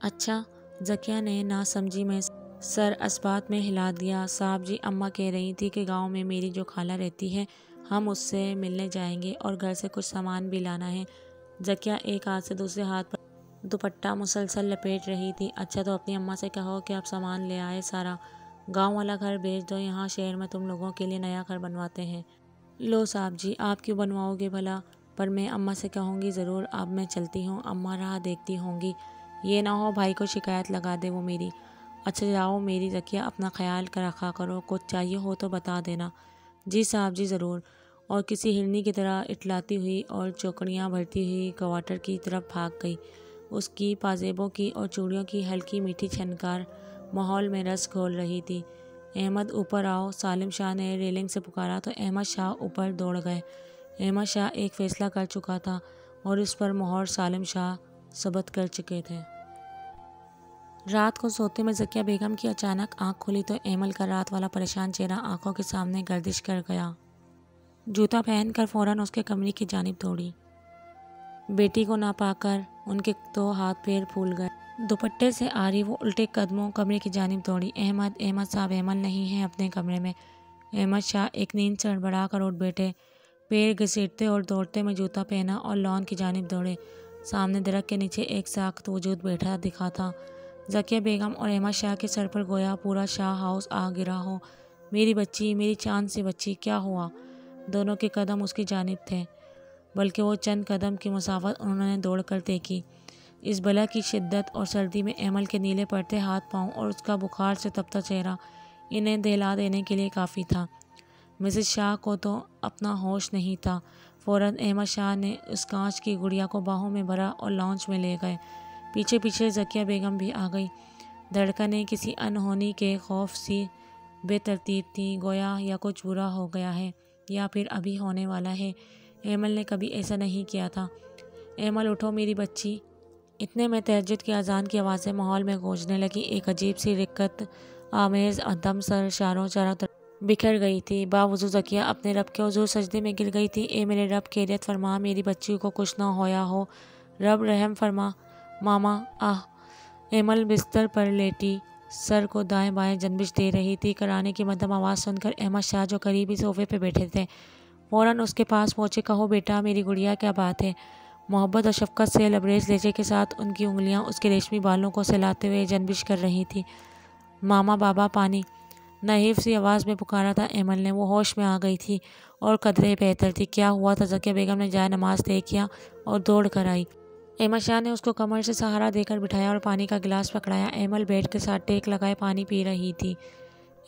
अच्छा, ज़किया ने ना समझी मैं सर अस्बात में हिला दिया। साहब जी अम्मा कह रही थी कि गांव में मेरी जो खाला रहती है, हम उससे मिलने जाएंगे और घर से कुछ सामान भी लाना है। ज़किया एक हाथ से दूसरे हाथ पर दुपट्टा मुसलसल लपेट रही थी। अच्छा तो अपनी अम्मा से कहो कि आप सामान ले आए सारा, गांव वाला घर बेच दो, यहाँ शहर में तुम लोगों के लिए नया घर बनवाते हैं। लो साहब जी, आप क्यों बनवाओगे भला, पर मैं अम्मा से कहूँगी ज़रूर। अब मैं चलती हूँ, अम्मा राह देखती होंगी, ये ना हो भाई को शिकायत लगा दे वो मेरी। अच्छा जाओ मेरी ज़किया, अपना ख्याल कर रखा करो, कुछ चाहिए हो तो बता देना। जी साहब जी ज़रूर। और किसी हिरनी की तरह इटलाती हुई और चौकड़ियाँ भरती हुई क्वार्टर की तरफ भाग गई। उसकी पाजेबों की और चूड़ियों की हल्की मीठी छनकार माहौल में रस घोल रही थी। अहमद ऊपर आओ, सालिम शाह ने रेलिंग से पुकारा तो अहमद शाह ऊपर दौड़ गए। अहमद शाह एक फ़ैसला कर चुका था और इस पर मोहर सालिम शाह सबत कर चुके थे। रात को सोते में ज़किया बेगम की अचानक आंख खुली तो ऐमल का रात वाला परेशान चेहरा आंखों के सामने गर्दिश कर गया। जूता पहनकर फौरन उसके कमरे की जानिब दौड़ी। बेटी को ना पाकर उनके दो हाथ पैर फूल गए। दुपट्टे से आ रही वो उल्टे कदमों कमरे की जानिब दौड़ी। अहमद अहमद साहब ऐमल नहीं है अपने कमरे में। अहमद शाह एक नींद से हड़बड़ा कर उठ बैठे। पैर घसीटते और दौड़ते में जूता पहना और लॉन की जानिब दौड़े। सामने दरख्त के नीचे एक साख्त वजूद बैठा दिखा था। ज़किया बेगम और अहमद शाह के सर पर गोया पूरा शाह हाउस आ गिरा हो। मेरी बच्ची, मेरी चांद सी बच्ची, क्या हुआ। दोनों के कदम उसकी जानिब थे, बल्कि वो चंद कदम की मुसाफत उन्होंने दौड़ कर तय की। इस बला की शिद्दत और सर्दी में ऐमल के नीले पड़ते हाथ पाँव और उसका बुखार से तपता चेहरा इन्हें दहला देने के लिए काफ़ी था। मिसेज शाह को तो अपना होश नहीं था। फ़ौरन अहमद शाह ने उस कांच की गुड़िया को बाहों में भरा और लॉन्च में ले गए। पीछे पीछे ज़किया बेगम भी आ गई। धड़कनें किसी अनहोनी के खौफ सी बेतरतीब थी, गोया या कुछ बुरा हो गया है या फिर अभी होने वाला है। ऐमल ने कभी ऐसा नहीं किया था। ऐमल उठो मेरी बच्ची। इतने में तहज्जुद की अजान की आवाज़ें माहौल में गूंजने लगी। एक अजीब सी रिक्कत आमेज़ अदम सर शारों चारों तरफ बिखर गई थी। बावजूद ज़किया अपने रब के हुजूर सजदे में गिर गई थी। ए मेरे रब, खैरियत फरमा, मेरी बच्ची को कुछ ना होया हो, रब रहम फरमा। मामा आह। ऐमल बिस्तर पर लेटी सर को दाएं बाएं जन्बिश दे रही थी। कराने की मध्यम आवाज़ सुनकर अहमद शाह जो करीबी सोफे पे बैठे थे फ़ौरन उसके पास पहुँचे। कहो बेटा, मेरी गुड़िया क्या बात है। मोहब्बत और शफकत से लबरेज लेजे के साथ उनकी उंगलियां उसके रेशमी बालों को सहलाते हुए जन्बिश कर रही थी। मामा, बाबा, पानी, नाहीफ सी आवाज़ में पुकारा था ऐमल ने। वो होश में आ गई थी और कदरे बेहतर थी। क्या हुआ था। ज़किया बेगम ने जाए नमाज तय किया और दौड़ कर आई। ऐमल शाह ने उसको कमर से सहारा देकर बिठाया और पानी का गिलास पकड़ाया। ऐमल बेड के साथ टेक लगाए पानी पी रही थी।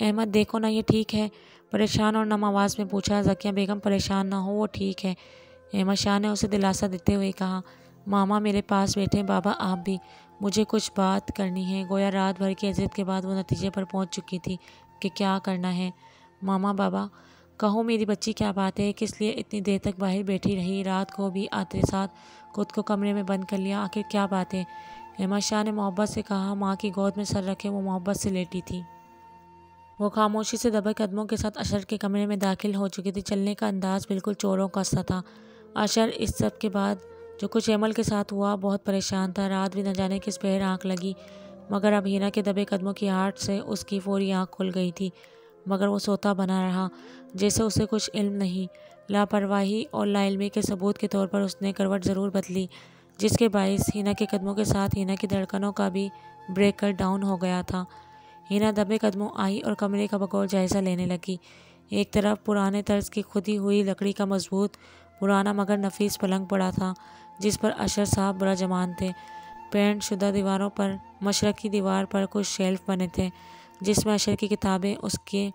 अहमद देखो ना, ये ठीक है, परेशान और नम आवाज़ में पूछा। ज़किया बेगम परेशान ना हो, वो ठीक है, ऐमल शाह ने उसे दिलासा देते हुए कहा। मामा मेरे पास बैठे, बाबा आप भी, मुझे कुछ बात करनी है। गोया रात भर की इज्जत के बाद वो नतीजे पर पहुँच चुकी थी कि क्या करना है। मामा, बाबा, कहो मेरी बच्ची क्या बात है, किस लिए इतनी देर तक बाहर बैठी रही, रात को भी आते साथ खुद को कमरे में बंद कर लिया, आखिर क्या बात है। अहमद शाह ने मोहब्बत से कहा। माँ की गोद में सर रखे वो मोहब्बत से लेटी थी। वो खामोशी से दबे कदमों के साथ अशर के कमरे में दाखिल हो चुकी थी। चलने का अंदाज़ बिल्कुल चोरों का सा था। अशर इस सब के बाद जो कुछ ऐमल के साथ हुआ बहुत परेशान था। रात भी न जाने किस पहर आँख लगी, मगर अब हिना के दबे कदमों की आहट से उसकी फौरी आँख खुल गई थी। मगर वो सोता बना रहा जैसे उसे कुछ इल्म नहीं। लापरवाही और लाइल्मी के सबूत के तौर पर उसने करवट ज़रूर बदली, जिसके बायस हिना के कदमों के साथ हिना की धड़कनों का भी ब्रेकर डाउन हो गया था। हिना दबे कदमों आई और कमरे का बकौल जायज़ा लेने लगी। एक तरफ पुराने तर्ज की खुदी हुई लकड़ी का मजबूत पुराना मगर नफीस पलंग पड़ा था, जिस पर अशर साहब बुरा जमान थे। पेंट शुदा दीवारों पर मशरक़ की दीवार पर कुछ शेल्फ बने थे, जिसमें अशर की किताबें उसके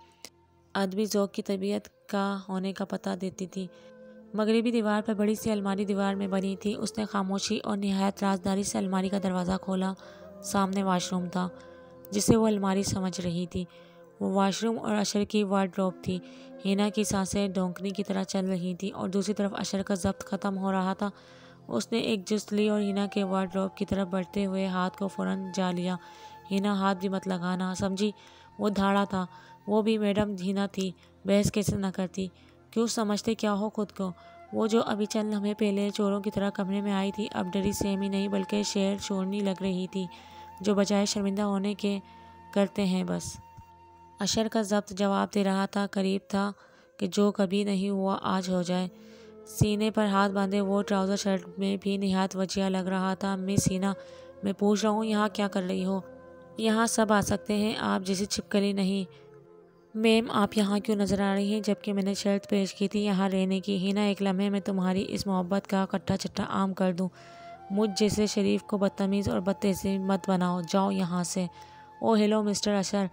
आदमी ज़ौक़ की तबीयत का होने का पता देती थी। मगरिबी दीवार पर बड़ी सी अलमारी दीवार में बनी थी। उसने खामोशी और नहायत राजदारी से अलमारी का दरवाज़ा खोला। सामने वाशरूम था जिसे वो अलमारी समझ रही थी। वो वाशरूम और अशर की वार्डरोब थी। हिना की सांसें डोंकनी की तरह चल रही थी और दूसरी तरफ अशर का ज़ब्त ख़त्म हो रहा था। उसने एक जुस्त ली और हिना के वार्डरोब की तरफ बढ़ते हुए हाथ को फ़ौरन जा लिया। हिना हाथ भी मत लगाना, समझी? वो धाड़ा था। वो भी मैडम हिना थी, बहस कैसे ना करती। क्यों समझते क्या हो खुद को? वो जो अभी चंद लम्हे पहले चोरों की तरह कमरे में आई थी, अब डरी सहमी नहीं बल्कि शेर शोरनी लग रही थी, जो बजाय शर्मिंदा होने के करते हैं बस। अशर का ज़ब्त जवाब दे रहा था। करीब था कि जो कभी नहीं हुआ आज हो जाए। सीने पर हाथ बांधे वो ट्राउज़र शर्ट में भी निहायत वजिया लग रहा था। मिस हिना, मैं पूछ रहा हूँ, यहाँ क्या कर रही हो? यहाँ सब आ सकते हैं, आप जैसी छिपकली नहीं। मैम, आप यहाँ क्यों नज़र आ रही हैं जबकि मैंने शर्त पेश की थी यहाँ रहने की? हिना, एक लम्हे में तुम्हारी इस मोहब्बत का कट्ठा चट्टा आम कर दूँ। मुझ जैसे शरीफ को बदतमीज़ और बदतहज़ीब मत बनाओ, जाओ यहाँ से। ओ हेलो मिस्टर अशर,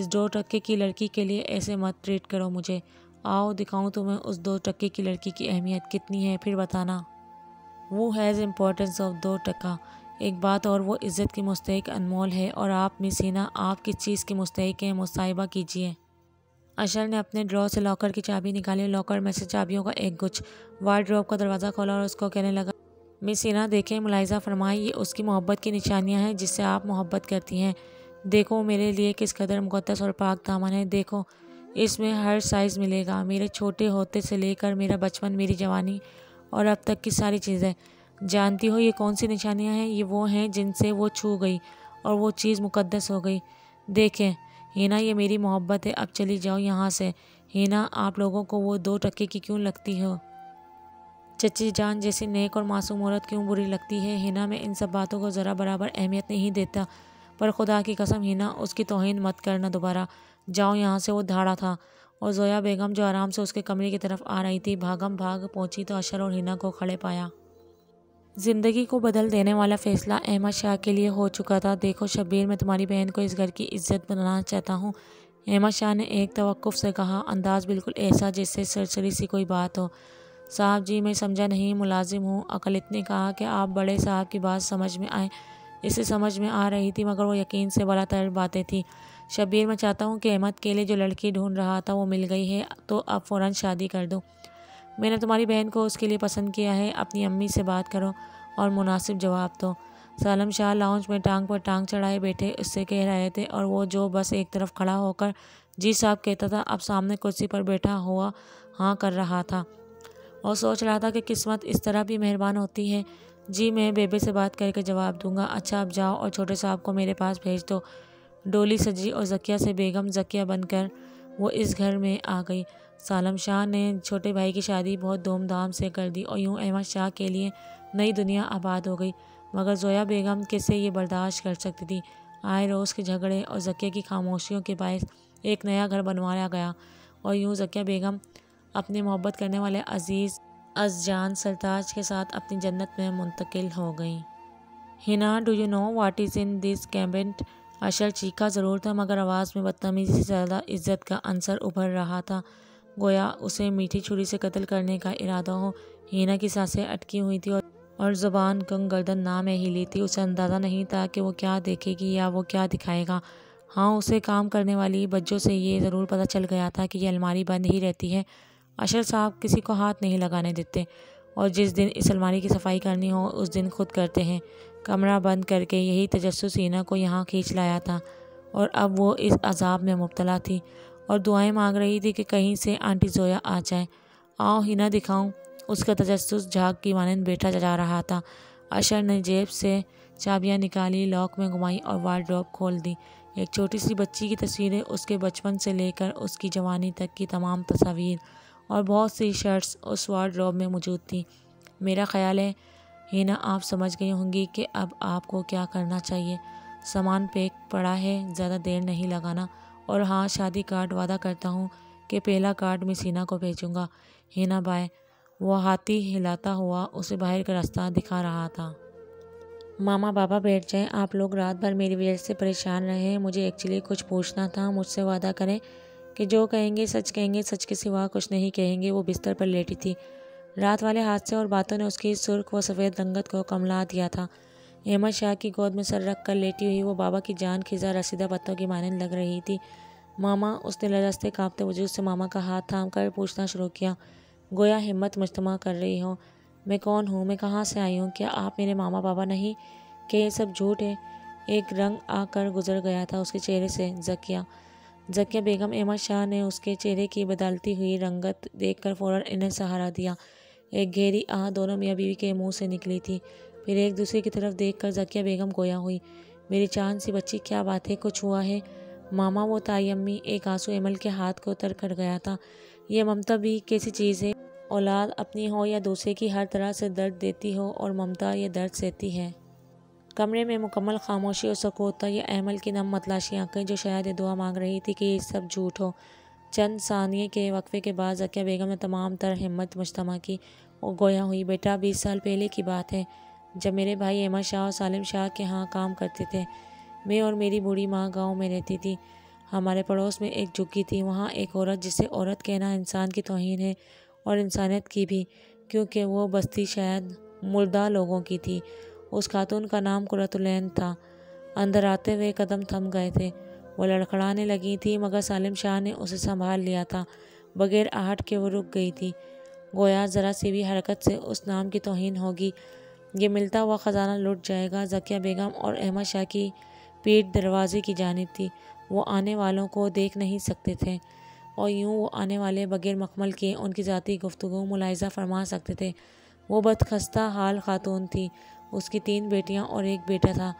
इस दो टक्के की लड़की के लिए ऐसे मत ट्रीट करो मुझे। आओ दिखाऊं तुम्हें उस दो टक्के की लड़की की अहमियत कितनी है, फिर बताना वो हैज़ इम्पोर्टेंस ऑफ दो टक्का। एक बात और, वो इज़्ज़त की मुस्तहिक अनमोल है और आप मिस हिना आप किस चीज़ की मुस्तहिक हैं, मुसाहिबा कीजिए। अशर ने अपने ड्रॉ से लॉकर की चाबी निकाली। लॉकर में से चाबियों का एक गुच्छ। वार्डरोब का दरवाज़ा खोला और उसको कहने लगा, मिस हिना देखें, मुलाहिजा फरमाएं, ये उसकी मोहब्बत की निशानियाँ हैं जिससे आप मोहब्बत करती हैं। देखो मेरे लिए किस कदर मुक़द्दस और पाक दामन है। देखो इसमें हर साइज़ मिलेगा, मेरे छोटे होते से लेकर मेरा बचपन, मेरी जवानी और अब तक की सारी चीज़ें। जानती हो ये कौन सी निशानियाँ हैं? ये वो हैं जिनसे वो छू गई और वो चीज़ मुक़द्दस हो गई। देखें हिना, ये मेरी मोहब्बत है, अब चली जाओ यहाँ से। हिना, आप लोगों को वो दो टक्के की क्यों लगती हो? चची जान जैसी नेक और मासूम औरत क्यों बुरी लगती है? हिना, मैं इन सब बातों को ज़रा बराबर अहमियत नहीं देता, पर खुदा की कसम हिना, उसकी तौहीन मत करना दोबारा, जाओ यहाँ से। वो धाड़ा था। और ज़ोया बेगम, जो आराम से उसके कमरे की तरफ आ रही थी, भागम भाग पहुँची तो अशर और हिना को खड़े पाया। ज़िंदगी को बदल देने वाला फ़ैसला अहमद शाह के लिए हो चुका था। देखो शब्बीर, मैं तुम्हारी बहन को इस घर की इज़्ज़त बनाना चाहता हूँ, अहमद शाह ने एक तवक़्फ़ से कहा। अंदाज़ बिल्कुल ऐसा जैसे सरसरी सी कोई बात हो। साहब जी, मैं समझा नहीं, मुलाजिम हूँ, अकल इतने कहा कि आप बड़े साहब की बात समझ में आए। इसे समझ में आ रही थी मगर वो यकीन से बलातर बातें थी। शब्बीर, मैं चाहता हूँ कि अहमद के लिए जो लड़की ढूंढ रहा था वो मिल गई है, तो अब फ़ौरन शादी कर दो। मैंने तुम्हारी बहन को उसके लिए पसंद किया है, अपनी अम्मी से बात करो और मुनासिब जवाब दो। सालिम शाह लाउंज में टांग पर टांग चढ़ाए बैठे उससे कह रहे थे और वो जो बस एक तरफ खड़ा होकर जी साहब कहता था, अब सामने कुर्सी पर बैठा हुआ हाँ कर रहा था और सोच रहा था कि किस्मत इस तरह भी मेहरबान होती है। जी, मैं बेबे से बात करके जवाब दूंगा। अच्छा, अब जाओ और छोटे साहब को मेरे पास भेज दो। डोली सजी और ज़किया से बेगम ज़किया बनकर वो इस घर में आ गई। सालिम शाह ने छोटे भाई की शादी बहुत धूमधाम से कर दी और यूँ अहमद शाह के लिए नई दुनिया आबाद हो गई। मगर ज़ोया बेगम कैसे ये बर्दाश्त कर सकती थी? आए रोज़ के झगड़े और ज़किया की खामोशियों के बायस एक नया घर बनवाया गया और यूँ ज़किया बेगम अपने मोहब्बत करने वाले अज़ीज़ अज़जान सरताज के साथ अपनी जन्नत में मुंतकिल हो गई। Hina, do you know what is in this cabinet? Ashar चीखा ज़रूर था मगर आवाज़ में बदतमीज़ी से ज़्यादा इज़्ज़त का अंसर उभर रहा था, गोया उसे मीठी छुरी से कत्ल करने का इरादा हो। हिना की सांसें अटकी हुई थी और, और ज़ुबान गंग गर्दन ना में हिली थी। उसे अंदाज़ा नहीं था कि वो क्या देखेगी या वो क्या दिखाएगा। हाँ, उसे काम करने वाली बच्चों से ये ज़रूर पता चल गया था कि ये अलमारी बंद ही रहती है। अशर साहब किसी को हाथ नहीं लगाने देते और जिस दिन इस अलमारी की सफाई करनी हो उस दिन खुद करते हैं। कमरा बंद करके यही तजस्सुस हिना को यहाँ खींच लाया था और अब वो इस अजाब में मुब्तला थी और दुआएं मांग रही थी कि कहीं से आंटी ज़ोया आ जाए। आओ हिना दिखाऊं। उसका तजस्सुस झाग की मानंद बैठा जा रहा था। अशर ने जेब से चाबियाँ निकाली, लॉक में घुमाई और वार्डरोब खोल दी। एक छोटी सी बच्ची की तस्वीरें, उसके बचपन से लेकर उसकी जवानी तक की तमाम तस्वीर और बहुत सी शर्ट्स उस वार्डरोब में मौजूद थी। मेरा ख़्याल है हिना आप समझ गई होंगी कि अब आपको क्या करना चाहिए। सामान पैक पड़ा है, ज़्यादा देर नहीं लगाना। और हाँ, शादी कार्ड वादा करता हूँ कि पहला कार्ड मिस हिना को भेजूँगा। हिना बाय। वो हाथी हिलाता हुआ उसे बाहर का रास्ता दिखा रहा था। मामा बाबा बैठ जाएं, आप लोग रात भर मेरी वजह से परेशान रहे। मुझे एक्चुअली कुछ पूछना था, मुझसे वादा करें कि जो कहेंगे सच कहेंगे, सच के सिवा कुछ नहीं कहेंगे। वो बिस्तर पर लेटी थी। रात वाले हादसे और बातों ने उसकी सुर्ख व सफ़ेद रंगत को कमला दिया था। अहमद शाह की गोद में सर रख कर लेटी हुई वो बाबा की जान खिजा रसीदा पत्तों की मानंद लग रही थी। मामा, उसने लरसते कांपते वजूद से मामा का हाथ थाम कर पूछना शुरू किया, गोया हिम्मत मुजतमा कर रही हो, मैं कौन हूँ, मैं कहाँ से आई हूँ, क्या आप मेरे मामा बाबा नहीं, क्या ये सब झूठ है। एक रंग आकर गुजर गया था उसके चेहरे से। ज़किया ज़किया बेगम अहमद शाह ने उसके चेहरे की बदलती हुई रंगत देखकर फौरन इन्हें सहारा दिया। एक गहरी आह दोनों मियाँ बीवी के मुंह से निकली थी। फिर एक दूसरे की तरफ देखकर ज़किया बेगम गोया हुई, मेरी चांद सी बच्ची, क्या बात है, कुछ हुआ है मामा, वो ताई अम्मी। एक आंसू ऐमल के हाथ को तर कर गया था। यह ममता भी कैसी चीज़ है, औलाद अपनी हो या दूसरे की, हर तरह से दर्द देती हो और ममता यह दर्द सहती है। कमरे में मुकम्मल खामोशी और सकूत था। यह ऐमल की नम मतलाशी आंखें जो शायद ये दुआ मांग रही थी कि ये सब झूठ हो। चंद सानिये के वक्फे के बाद ज़किया बेगम ने तमाम तर हिम्मत मुजतमा की और गोया हुई, बेटा बीस साल पहले की बात है जब मेरे भाई अहमद शाह और सालिम शाह के यहाँ काम करते थे। मैं और मेरी बूढ़ी माँ गांव में रहती थी। हमारे पड़ोस में एक झुग्गी थी। वहाँ एक औरत, जिसे औरत कहना इंसान की तौहीन है और इंसानियत की भी, क्योंकि वो बस्ती शायद मुर्दा लोगों की थी। उस खातून का नाम कुर्रतुलऐन था। अंदर आते हुए कदम थम गए थे। वो लड़खड़ाने लगी थी, मगर सालिम शाह ने उसे संभाल लिया था। बगैर आहट के वो रुक गई थी। गोया ज़रा सी भी हरकत से उस नाम की तौहीन होगी, ये मिलता हुआ ख़जाना लुट जाएगा। ज़किया बेगम और अहमद शाह की पीठ दरवाजे की जानिब थी। वो आने वालों को देख नहीं सकते थे और यूँ वो आने वाले बगैर मखमल किए उनकी ज़ाती गुफ्तगू मुलाहिज़ा फरमा सकते थे। वो बदखस्ता हाल खातून थी। उसकी तीन बेटियां और एक बेटा था।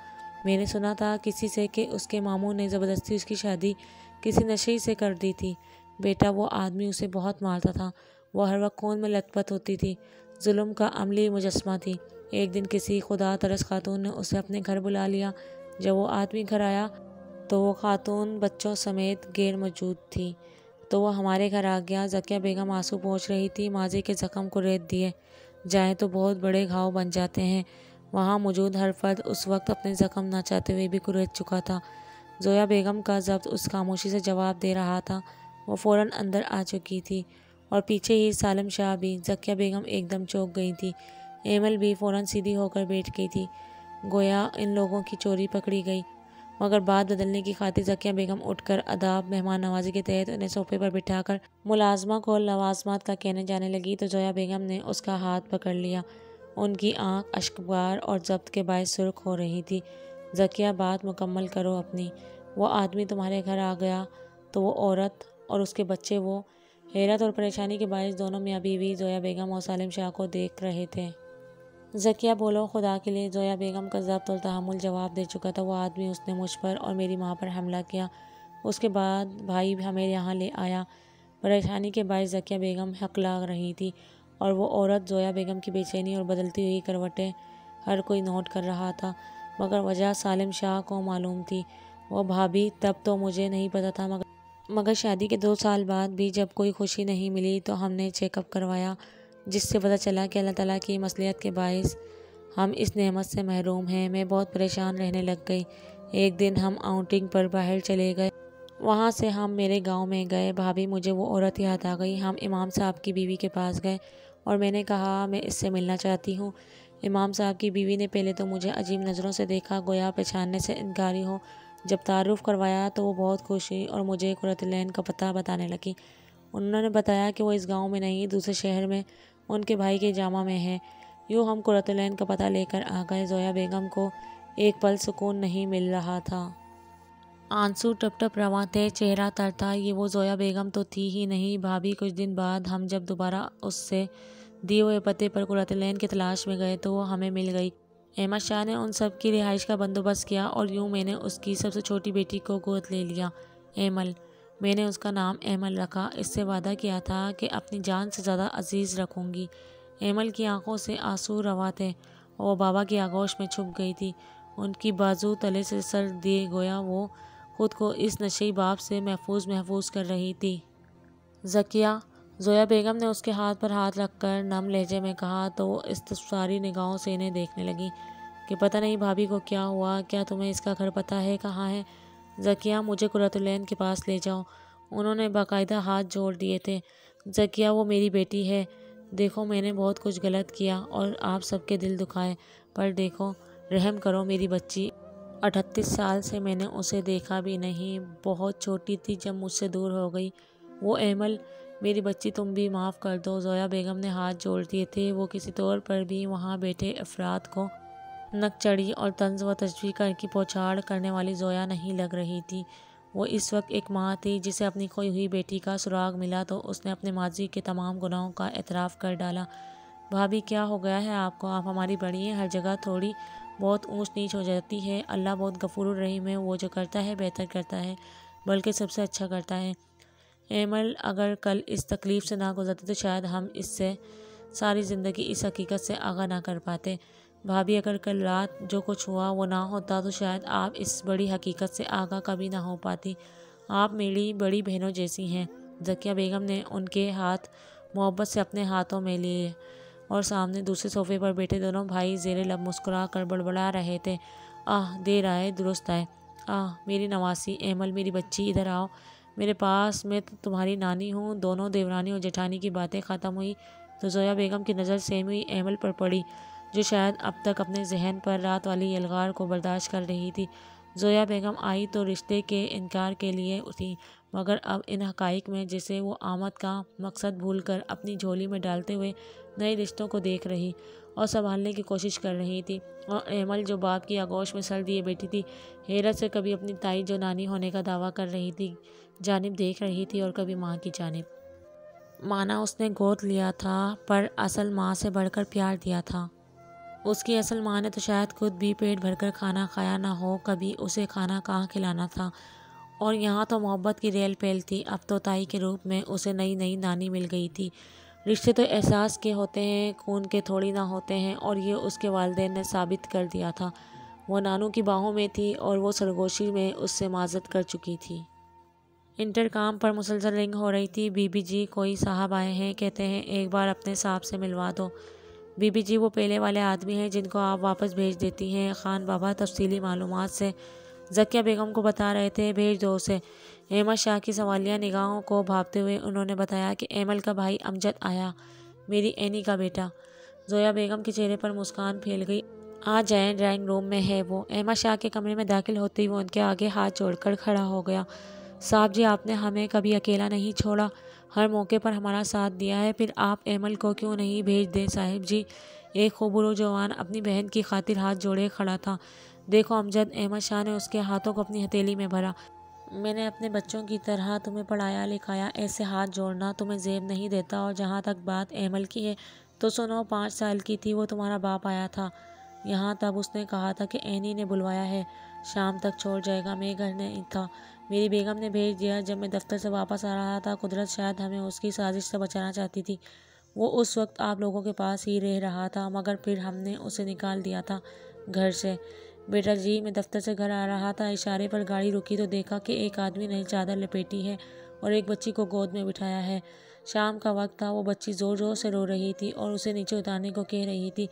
मैंने सुना था किसी से कि उसके मामू ने ज़बरदस्ती उसकी शादी किसी नशे से कर दी थी। बेटा, वो आदमी उसे बहुत मारता था। वो हर वक्त खून में लथपथ होती थी। जुल्म का अमली मुजस्मा थी। एक दिन किसी खुदा तरस खातून ने उसे अपने घर बुला लिया। जब वो आदमी घर आया तो वो खातून बच्चों समेत गैर मौजूद थी। तो वह हमारे घर आ गया। ज़किया बेगम आंसू पोंछ रही थी। माजी के ज़ख्म को रेत दिए जाए तो बहुत बड़े घाव बन जाते हैं। वहाँ मौजूद हर फर्द उस वक्त अपने ज़ख्म ना चाहते हुए भी कुरेद चुका था। ज़ोया बेगम का ज़ब्त उस खामोशी से जवाब दे रहा था। वो फ़ौरन अंदर आ चुकी थी और पीछे ही सालिम शाह भी। ज़किया बेगम एकदम चौंक गई थी। ऐमल भी फ़ौरन सीधी होकर बैठ गई थी। गोया इन लोगों की चोरी पकड़ी गई। मगर बात बदलने की खातिर ज़किया बेगम उठकर अदाब मेहमान नवाजी के तहत उन्हें सोफे पर बिठाकर मुलाजमा को लवाजमात का कहने जाने लगी तो ज़ोया बेगम ने उसका हाथ पकड़ लिया। उनकी आंख अश्कबार और जब्त के बायस सुर्ख हो रही थी। ज़किया, बात मुकम्मल करो अपनी। वो आदमी तुम्हारे घर आ गया तो वो औरत और उसके बच्चे। वो हैरत और परेशानी के बायस दोनों मियाँ बीवी ज़ोया बेगम और सालिम शाह को देख रहे थे। ज़किया, बोलो खुदा के लिए। ज़ोया बेगम का ज़ब्त और तहमुल जवाब दे चुका था। वो आदमी, उसने मुझ पर और मेरी माँ पर हमला किया। उसके बाद भाई हमें यहाँ ले आया। परेशानी के बायस ज़किया बेगम हकला रही थी और वो औरत ज़ोया बेगम की बेचैनी और बदलती हुई करवटें हर कोई नोट कर रहा था। मगर वजह सालिम शाह को मालूम थी। वो, भाभी तब तो मुझे नहीं पता था, मगर मगर शादी के दो साल बाद भी जब कोई खुशी नहीं मिली तो हमने चेकअप करवाया, जिससे पता चला कि अल्लाह ताला की मसलियत के बायस हम इस नेमत से महरूम हैं। मैं बहुत परेशान रहने लग गई। एक दिन हम आउटिंग पर बाहर चले गए। वहाँ से हम मेरे गांव में गए। भाभी, मुझे वो औरत याद आ गई। हम इमाम साहब की बीवी के पास गए और मैंने कहा, मैं इससे मिलना चाहती हूँ। इमाम साहब की बीवी ने पहले तो मुझे अजीब नज़रों से देखा, गोया पहचानने से इनकारी हो। जब तारुफ़ करवाया तो वो बहुत खुश हुई और मुझे कुर्रतुलऐन का पता बताने लगी। उन्होंने बताया कि वो इस गांव में नहीं, दूसरे शहर में उनके भाई के जामा में है। यूँ हम कुर्रतुलऐन का पता लेकर आ गए। ज़ोया बेगम को एक पल सुकून नहीं मिल रहा था। आंसू टप टप रवां थे, चेहरा तर था। ये वो ज़ोया बेगम तो थी ही नहीं। भाभी, कुछ दिन बाद हम जब दोबारा उससे दिए हुए पते पर कुर्रतुलऐन की तलाश में गए तो वो हमें मिल गई। अहमद शाह ने उन सब की रिहाइश का बंदोबस्त किया और यूँ मैंने उसकी सबसे छोटी बेटी को गोद ले लिया, ऐमल। मैंने उसका नाम ऐमल रखा। इससे वादा किया था कि अपनी जान से ज़्यादा अजीज़ रखूँगी। ऐमल की आंखों से आंसू रवा थे और वो बाबा की आगोश में छुप गई थी। उनकी बाजू तले से सर दिए गोया वो खुद को इस नशे बाप से महफूज महफूज कर रही थी। ज़किया, ज़ोया बेगम ने उसके हाथ पर हाथ रखकर नम लहजे में कहा तो वो इस्तफसारी निगाहों से इन्हें देखने लगी कि पता नहीं भाभी को क्या हुआ। क्या तुम्हें इसका घर पता है, कहाँ है? ज़किया, मुझे कुर्रतुलऐन के पास ले जाओ। उन्होंने बाकायदा हाथ जोड़ दिए थे। ज़किया वो मेरी बेटी है, देखो मैंने बहुत कुछ गलत किया और आप सबके दिल दुखाए, पर देखो रहम करो मेरी बच्ची। अठतीस साल से मैंने उसे देखा भी नहीं, बहुत छोटी थी जब मुझसे दूर हो गई वो। ऐमल मेरी बच्ची तुम भी माफ़ कर दो। ज़ोया बेगम ने हाथ जोड़ दिए थे। वो किसी तौर पर भी वहाँ बैठे अफराद को नक चढ़ी और तंज व तशबीह करके पौछाड़ करने वाली ज़ोया नहीं लग रही थी। वो इस वक्त एक माँ थी जिसे अपनी खोई हुई बेटी का सुराग मिला तो उसने अपने माजी के तमाम गुनाहों का एतराफ़ कर डाला। भाभी क्या हो गया है आपको? आप हमारी बड़ी हैं, हर जगह थोड़ी बहुत ऊंच नीच हो जाती है। अल्लाह बहुत गफूर रहीम है, वो जो करता है बेहतर करता है, बल्कि सबसे अच्छा करता है। ऐमल अगर कल इस तकलीफ़ से ना गुजरते तो शायद हम इससे सारी ज़िंदगी इस हकीकत से आगाह ना कर पाते। भाभी अगर कल रात जो कुछ हुआ वो ना होता तो शायद आप इस बड़ी हकीकत से आगाह कभी ना हो पाती। आप मेरी बड़ी बहनों जैसी हैं। ज़किया बेगम ने उनके हाथ मोहब्बत से अपने हाथों में लिए और सामने दूसरे सोफ़े पर बैठे दोनों भाई ज़ेरे लब मुस्कुरा कर बड़बड़ा रहे थे। आह देर आए दुरुस्त आए। आह मेरी नवासी। ऐमल मेरी बच्ची इधर आओ मेरे पास, मैं तो तुम्हारी नानी हूँ। दोनों देवरानी और जेठानी की बातें ख़त्म हुई तो ज़ोया बेगम की नज़र सेमी ऐमल पर पड़ी जो शायद अब तक अपने जहन पर रात वाली यलगार को बर्दाश्त कर रही थी। ज़ोया बेगम आई तो रिश्ते के इनकार के लिए उठी, मगर अब इन हक़ाइक़ में जिसे वो आमद का मकसद भूलकर अपनी झोली में डालते हुए नए रिश्तों को देख रही और संभालने की कोशिश कर रही थी। और ऐमल जो बाप की आगोश में सर दिए बैठी थी, हैरत से कभी अपनी ताई जो नानी होने का दावा कर रही थी जानिब देख रही थी और कभी माँ की जानिब। माना उसने गोद लिया था पर असल माँ से बढ़कर प्यार दिया था। उसकी असल माँ ने तो शायद खुद भी पेट भरकर खाना खाया ना हो, कभी उसे खाना कहाँ खिलाना था। और यहाँ तो मोहब्बत की रेल पेल थी। अब तो ताई के रूप में उसे नई नई नानी मिल गई थी। रिश्ते तो एहसास के होते हैं, खून के थोड़ी ना होते हैं, और ये उसके वालिदैन ने साबित कर दिया था। वो नानू की बाहों में थी और वो सरगोशी में उससे माजत कर चुकी थी। इंटरकाम पर मुसलसल रिंग हो रही थी। बीबी जी कोई साहब आए हैं, कहते हैं एक बार अपने साहब से मिलवा दो। बीबी जी वो पहले वाले आदमी हैं जिनको आप वापस भेज देती हैं। ख़ान बाबा तफसीली मालूमात से ज़किया बेगम को बता रहे थे, भेज दो उसे। अहमद शाह की सवालिया निगाहों को भांपते हुए उन्होंने बताया कि ऐमल का भाई अमजद आया, मेरी एनी का बेटा। ज़ोया बेगम के चेहरे पर मुस्कान फैल गई। आ जाए, ड्राइंग रूम में है वो। अहमद शाह के कमरे में दाखिल होते ही वो उनके आगे हाथ जोड़कर खड़ा हो गया। साहब जी आपने हमें कभी अकेला नहीं छोड़ा, हर मौके पर हमारा साथ दिया है, फिर आप ऐमल को क्यों नहीं भेज दे साहिब जी? एक खूबरू जवान अपनी बहन की खातिर हाथ जोड़े खड़ा था। देखो अमजद, अहमद शाह ने उसके हाथों को अपनी हथेली में भरा, मैंने अपने बच्चों की तरह तुम्हें पढ़ाया लिखाया, ऐसे हाथ जोड़ना तुम्हें जेब नहीं देता। और जहाँ तक बात ऐमल की है तो सुनो, पाँच साल की थी वो, तुम्हारा बाप आया था यहाँ, तब उसने कहा था कि ऐनी ने बुलवाया है, शाम तक छोड़ जाएगा। मैं घर नहीं था, मेरी बेगम ने भेज दिया। जब मैं दफ्तर से वापस आ रहा था, कुदरत शायद हमें उसकी साजिश से बचाना चाहती थी। वो उस वक्त आप लोगों के पास ही रह रहा था, मगर फिर हमने उसे निकाल दिया था घर से। बेटा जी मैं दफ्तर से घर आ रहा था, इशारे पर गाड़ी रुकी तो देखा कि एक आदमी ने चादर लपेटी है और एक बच्ची को गोद में बिठाया है। शाम का वक्त था, वो बच्ची ज़ोर ज़ोर से रो रही थी और उसे नीचे उतारने को कह रही थी।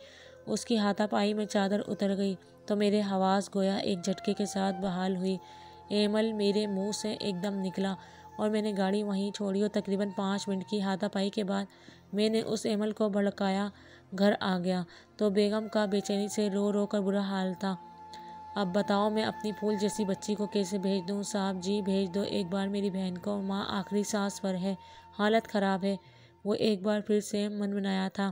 उसकी हाथापाई में चादर उतर गई तो मेरे हवास गोया एक झटके के साथ बहाल हुई। ऐमल मेरे मुंह से एकदम निकला और मैंने गाड़ी वहीं छोड़ी और तकरीबन पाँच मिनट की हाथापाई के बाद मैंने उस ऐमल को भड़काया घर आ गया तो बेगम का बेचैनी से रो रो कर बुरा हाल था। अब बताओ मैं अपनी फूल जैसी बच्ची को कैसे भेज दूँ? साहब जी भेज दो एक बार मेरी बहन को, माँ आखिरी सांस पर है, हालत ख़राब है। वो एक बार फिर से मनमनाया था।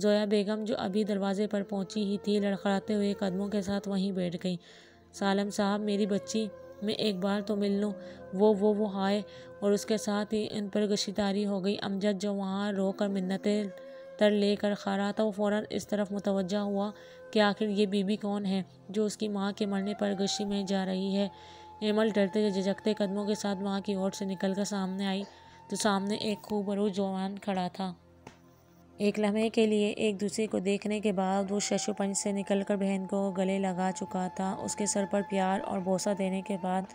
ज़ोया बेगम जो अभी दरवाजे पर पहुंची ही थी, लड़खड़ाते हुए कदमों के साथ वहीं बैठ गई। सालिम साहब मेरी बच्ची मैं एक बार तो मिल लूँ। वो वो वो हाय, और उसके साथ ही इन पर गश्तारी हो गई। अमजद जो वहाँ रो कर मिन्नतें तर लेकर खा रहा था, वो फ़ौरन इस तरफ मुतवज्जा हुआ कि आखिर ये बीबी कौन है जो उसकी माँ के मरने पर गशी में जा रही है। ऐमल डरते झिझकते कदमों के साथ माँ की ओर से निकल कर सामने आई तो सामने एक खूबरू जवान खड़ा था। एक लम्हे के लिए एक दूसरे को देखने के बाद वो शशोपंज से निकलकर बहन को गले लगा चुका था। उसके सर पर प्यार और बोसा देने के बाद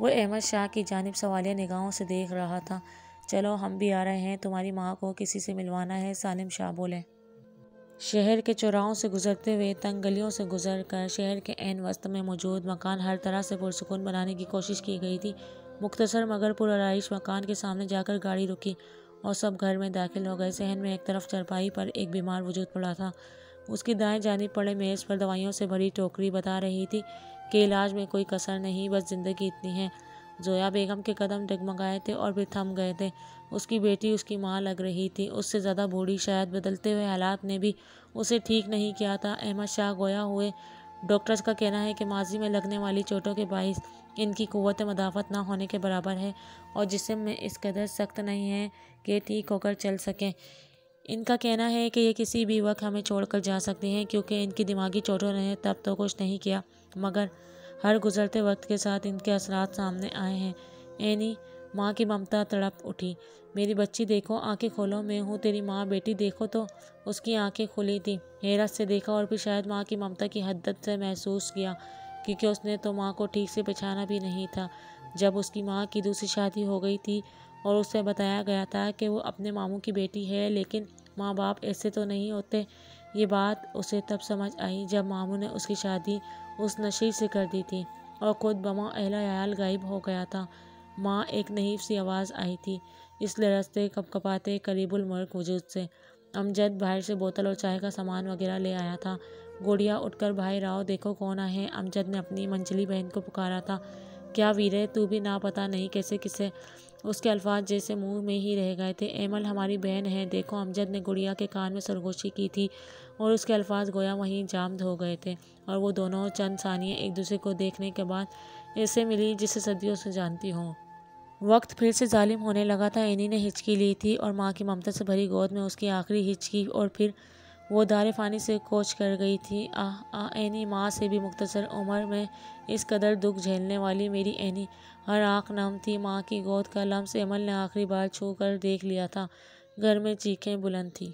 वो अहमद शाह की जानिब सवालिया निगाहों से देख रहा था। चलो हम भी आ रहे हैं, तुम्हारी माँ को किसी से मिलवाना है, सालिम शाह बोले। शहर के चौराहों से गुजरते हुए तंग गलियों से गुजर कर शहर के ऐन वस्त में मौजूद मकान हर तरह से पुरसुकून बनाने की कोशिश की गई थी, मुख्तसर मगर पुरआराइश मकान के सामने जाकर गाड़ी रुकी और सब घर में दाखिल हो गए। सहन में एक तरफ चरपाई पर एक बीमार वजूद पड़ा था। उसकी दाएं जानिब पड़े मेज़ पर दवाइयों से भरी टोकरी बता रही थी कि इलाज में कोई कसर नहीं, बस ज़िंदगी इतनी है। ज़ोया बेगम के कदम डगमगाए थे और फिर थम गए थे। उसकी बेटी उसकी माँ लग रही थी, उससे ज़्यादा बूढ़ी। शायद बदलते हुए हालात ने भी उसे ठीक नहीं किया था। अहमद शाह गोया हुए डॉक्टर्स का कहना है कि माजी में लगने वाली चोटों के बाइस इनकी कुव्वत मदाफ़त ना होने के बराबर है और जिस्म में इस कदर सख्त नहीं है कि ठीक होकर चल सकें। इनका कहना है कि ये किसी भी वक्त हमें छोड़कर जा सकती हैं, क्योंकि इनकी दिमागी चोटों ने तब तो कुछ नहीं किया, मगर हर गुजरते वक्त के साथ इनके असरात सामने आए हैं। एनी माँ की ममता तड़प उठी। मेरी बच्ची देखो, आंखें खोलो, मैं हूँ तेरी माँ। बेटी देखो तो उसकी आंखें खुली थी। हैरत से देखा और फिर शायद माँ की ममता की हद्दत से महसूस किया, क्योंकि उसने तो माँ को ठीक से पहचाना भी नहीं था। जब उसकी माँ की दूसरी शादी हो गई थी और उससे बताया गया था कि वो अपने मामू की बेटी है, लेकिन माँ बाप ऐसे तो नहीं होते। ये बात उसे तब समझ आई जब मामू ने उसकी शादी उस नशे से कर दी थी और ख़ुद बमा अहला याल गायब हो गया था। माँ, एक नहीफ सी आवाज़ आई थी इस लरसते कपकपाते करीबुल मुल्क वजूद से। अमजद बाहर से बोतल और चाय का सामान वगैरह ले आया था। गुड़िया उठकर, भाई राव देखो कौन आए। अमजद ने अपनी मंझली बहन को पुकारा था। क्या वीरे, तू भी ना पता नहीं कैसे किसे। उसके अल्फाज जैसे मुंह में ही रह गए थे। ऐमल हमारी बहन है देखो। अमजद ने गुड़िया के कान में सरगोशी की थी और उसके अल्फाज गोया वहीं जाम हो गए थे और वो दोनों चंद सानिए एक दूसरे को देखने के बाद ऐसे मिली जिसे सदियों से जानती हों। वक्त फिर से जालिम होने लगा था। इन्हीं ने हिचकी ली थी और माँ की ममता से भरी गोद में उसकी आखिरी हिचकी, और फिर वो दारे फ़ानी से कोच कर गई थी। आह आह ऐनी, माँ से भी मुख्तसर उम्र में इस कदर दुख झेलने वाली मेरी ऐनी। हर आँख नम थी। माँ की गोद का लम्स ऐमल ने आखिरी बार छू कर देख लिया था। घर में चीखें बुलंद थीं।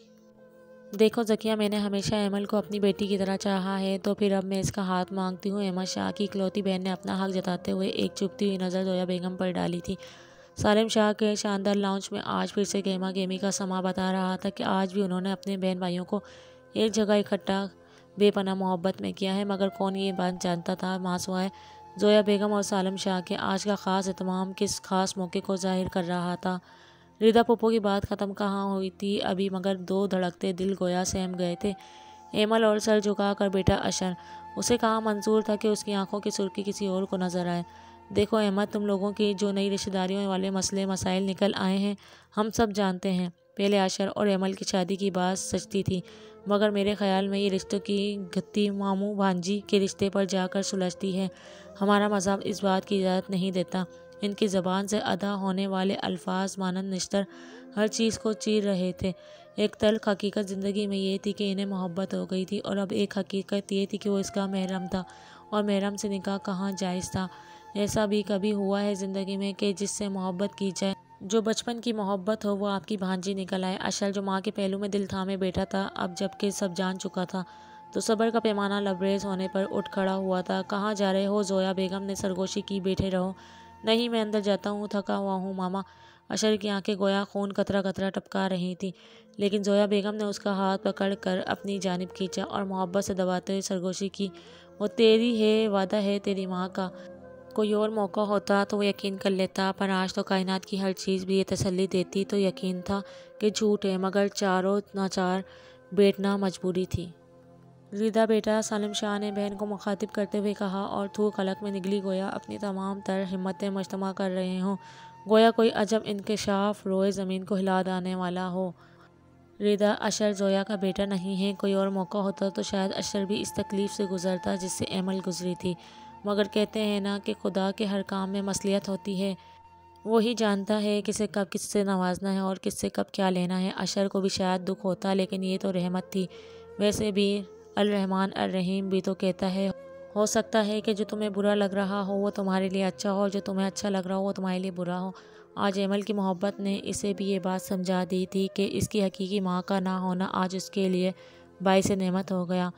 देखो ज़किया, मैंने हमेशा ऐमल को अपनी बेटी की तरह चाहा है, तो फिर अब मैं इसका हाथ मांगती हूँ। अहमद शाह की इकलौती बहन ने अपना हक जताते हुए एक चुभती हुई नज़र ज़ोया बेगम पर डाली थी। सालिम शाह के शानदार लॉन्च में आज फिर से गेमा गेमी का समा बता रहा था कि आज भी उन्होंने अपने बहन भाइयों को एक जगह इकट्ठा बेपनाह मोहब्बत में किया है, मगर कौन ये बात जानता था मासूआए ज़ोया बेगम और सालिम शाह के आज का ख़ास एहतमाम किस खास मौके को जाहिर कर रहा था। रिदा पप्पो की बात ख़त्म कहाँ हुई थी अभी, मगर दो धड़कते दिल गोया सहम गए थे। ऐमल और सर झुका कर बेटा अशर, उसे कहाँ मंजूर था कि उसकी आंखों की सुर्खी किसी और को नजर आए। देखो अहमद, तुम लोगों की जो नई रिश्तेदारियों वाले मसले मसाइल निकल आए हैं हम सब जानते हैं। पहले अशर और ऐमल की शादी की बात सचती थी, मगर मेरे ख्याल में ये रिश्तों की गत्ती मामू भांजी के रिश्ते पर जाकर सुलझती है। हमारा मज़हब इस बात की इजाज़त नहीं देता। इनकी ज़बान से अदा होने वाले अल्फाज मानंद निश्तर हर चीज़ को चीर रहे थे। एक तल्ख हकीकत ज़िंदगी में ये थी कि इन्हें मोहब्बत हो गई थी, और अब एक हकीकत ये थी कि वो इसका महरम था, और महरम से निकाह कहाँ जायज़ था। ऐसा भी कभी हुआ है ज़िंदगी में कि जिससे मोहब्बत की जाए, जो बचपन की मोहब्बत हो, वो आपकी भांजी निकल आए। अशर जो माँ के पहलू में दिल थामे बैठा था, अब जबकि सब जान चुका था तो सब्र का पैमाना लबरेज होने पर उठ खड़ा हुआ था। कहाँ जा रहे हो? ज़ोया बेगम ने सरगोशी की। बैठे रहो। नहीं, मैं अंदर जाता हूँ, थका हुआ हूँ मामा। अशर की आंखें गोया खून कतरा कतरा टपका रही थी, लेकिन ज़ोया बेगम ने उसका हाथ पकड़ कर अपनी जानिब खींचा और मोहब्बत से दबाते हुए सरगोशी की। वो तेरी है, वादा है तेरी माँ का। कोई और मौका होता तो वो यकीन कर लेता, पर आज तो कायनात की हर चीज़ भी ये तसल्ली देती। तो यकीन था कि झूठ है, मगर चारों नाचार बैठना मजबूरी थी। रिदा बेटा, सालिम शाह ने बहन को मुखातिब करते हुए कहा और थूक हलक में निकली, गोया अपनी तमाम तर हिम्मतें मजतमा कर रहे हों, गोया कोई अजब इंकशाफ रोए ज़मीन को हिला डालने वाला हो। रिदा, अशर ज़ोया का बेटा नहीं है। कोई और मौका होता तो शायद अशर भी इस तकलीफ़ से गुजरता जिससे ऐमल गुजरी थी, मगर कहते हैं ना कि खुदा के हर काम में मसलियत होती है। वही जानता है किसे कब किससे नवाजना है और किससे कब क्या लेना है। अशर को भी शायद दुख होता, लेकिन ये तो रहमत थी। वैसे भी अल-रहमान अल-रहीम भी तो कहता है, हो सकता है कि जो तुम्हें बुरा लग रहा हो वो तुम्हारे लिए अच्छा हो, और जो तुम्हें अच्छा लग रहा हो वो तुम्हारे लिए बुरा हो। आज ऐमल की मोहब्बत ने इसे भी ये बात समझा दी थी कि इसकी हकीकी माँ का ना होना आज उसके लिए बाइस नेमत हो गया।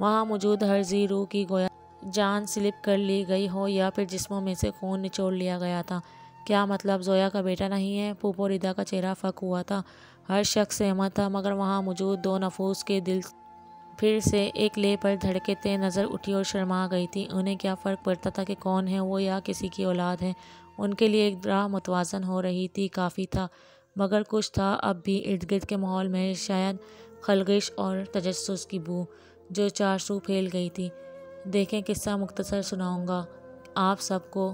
वहाँ मौजूद हर जी रूह की गोया जान स्लिप कर ली गई हो, या फिर जिस्मों में से खून निचोड़ लिया गया था। क्या मतलब ज़ोया का बेटा नहीं है? पुपो रिदा का चेहरा फक हुआ था। हर शख्स सहमत था, मगर वहाँ मौजूद दो नफूस के दिल फिर से एक ले पर धड़कते नज़र उठी और शर्मा गई थी। उन्हें क्या फ़र्क पड़ता था कि कौन है वो या किसी की औलाद है। उनके लिए एक राह मुतवाज़न हो रही थी काफ़ी था, मगर कुछ था अब भी इर्द गिर्द के माहौल में, शायद खलगिश और तजस्सुस की बू जो चार सू फैल गई थी। देखें, किस्सा मुख्तसर सुनाऊँगा आप सबको।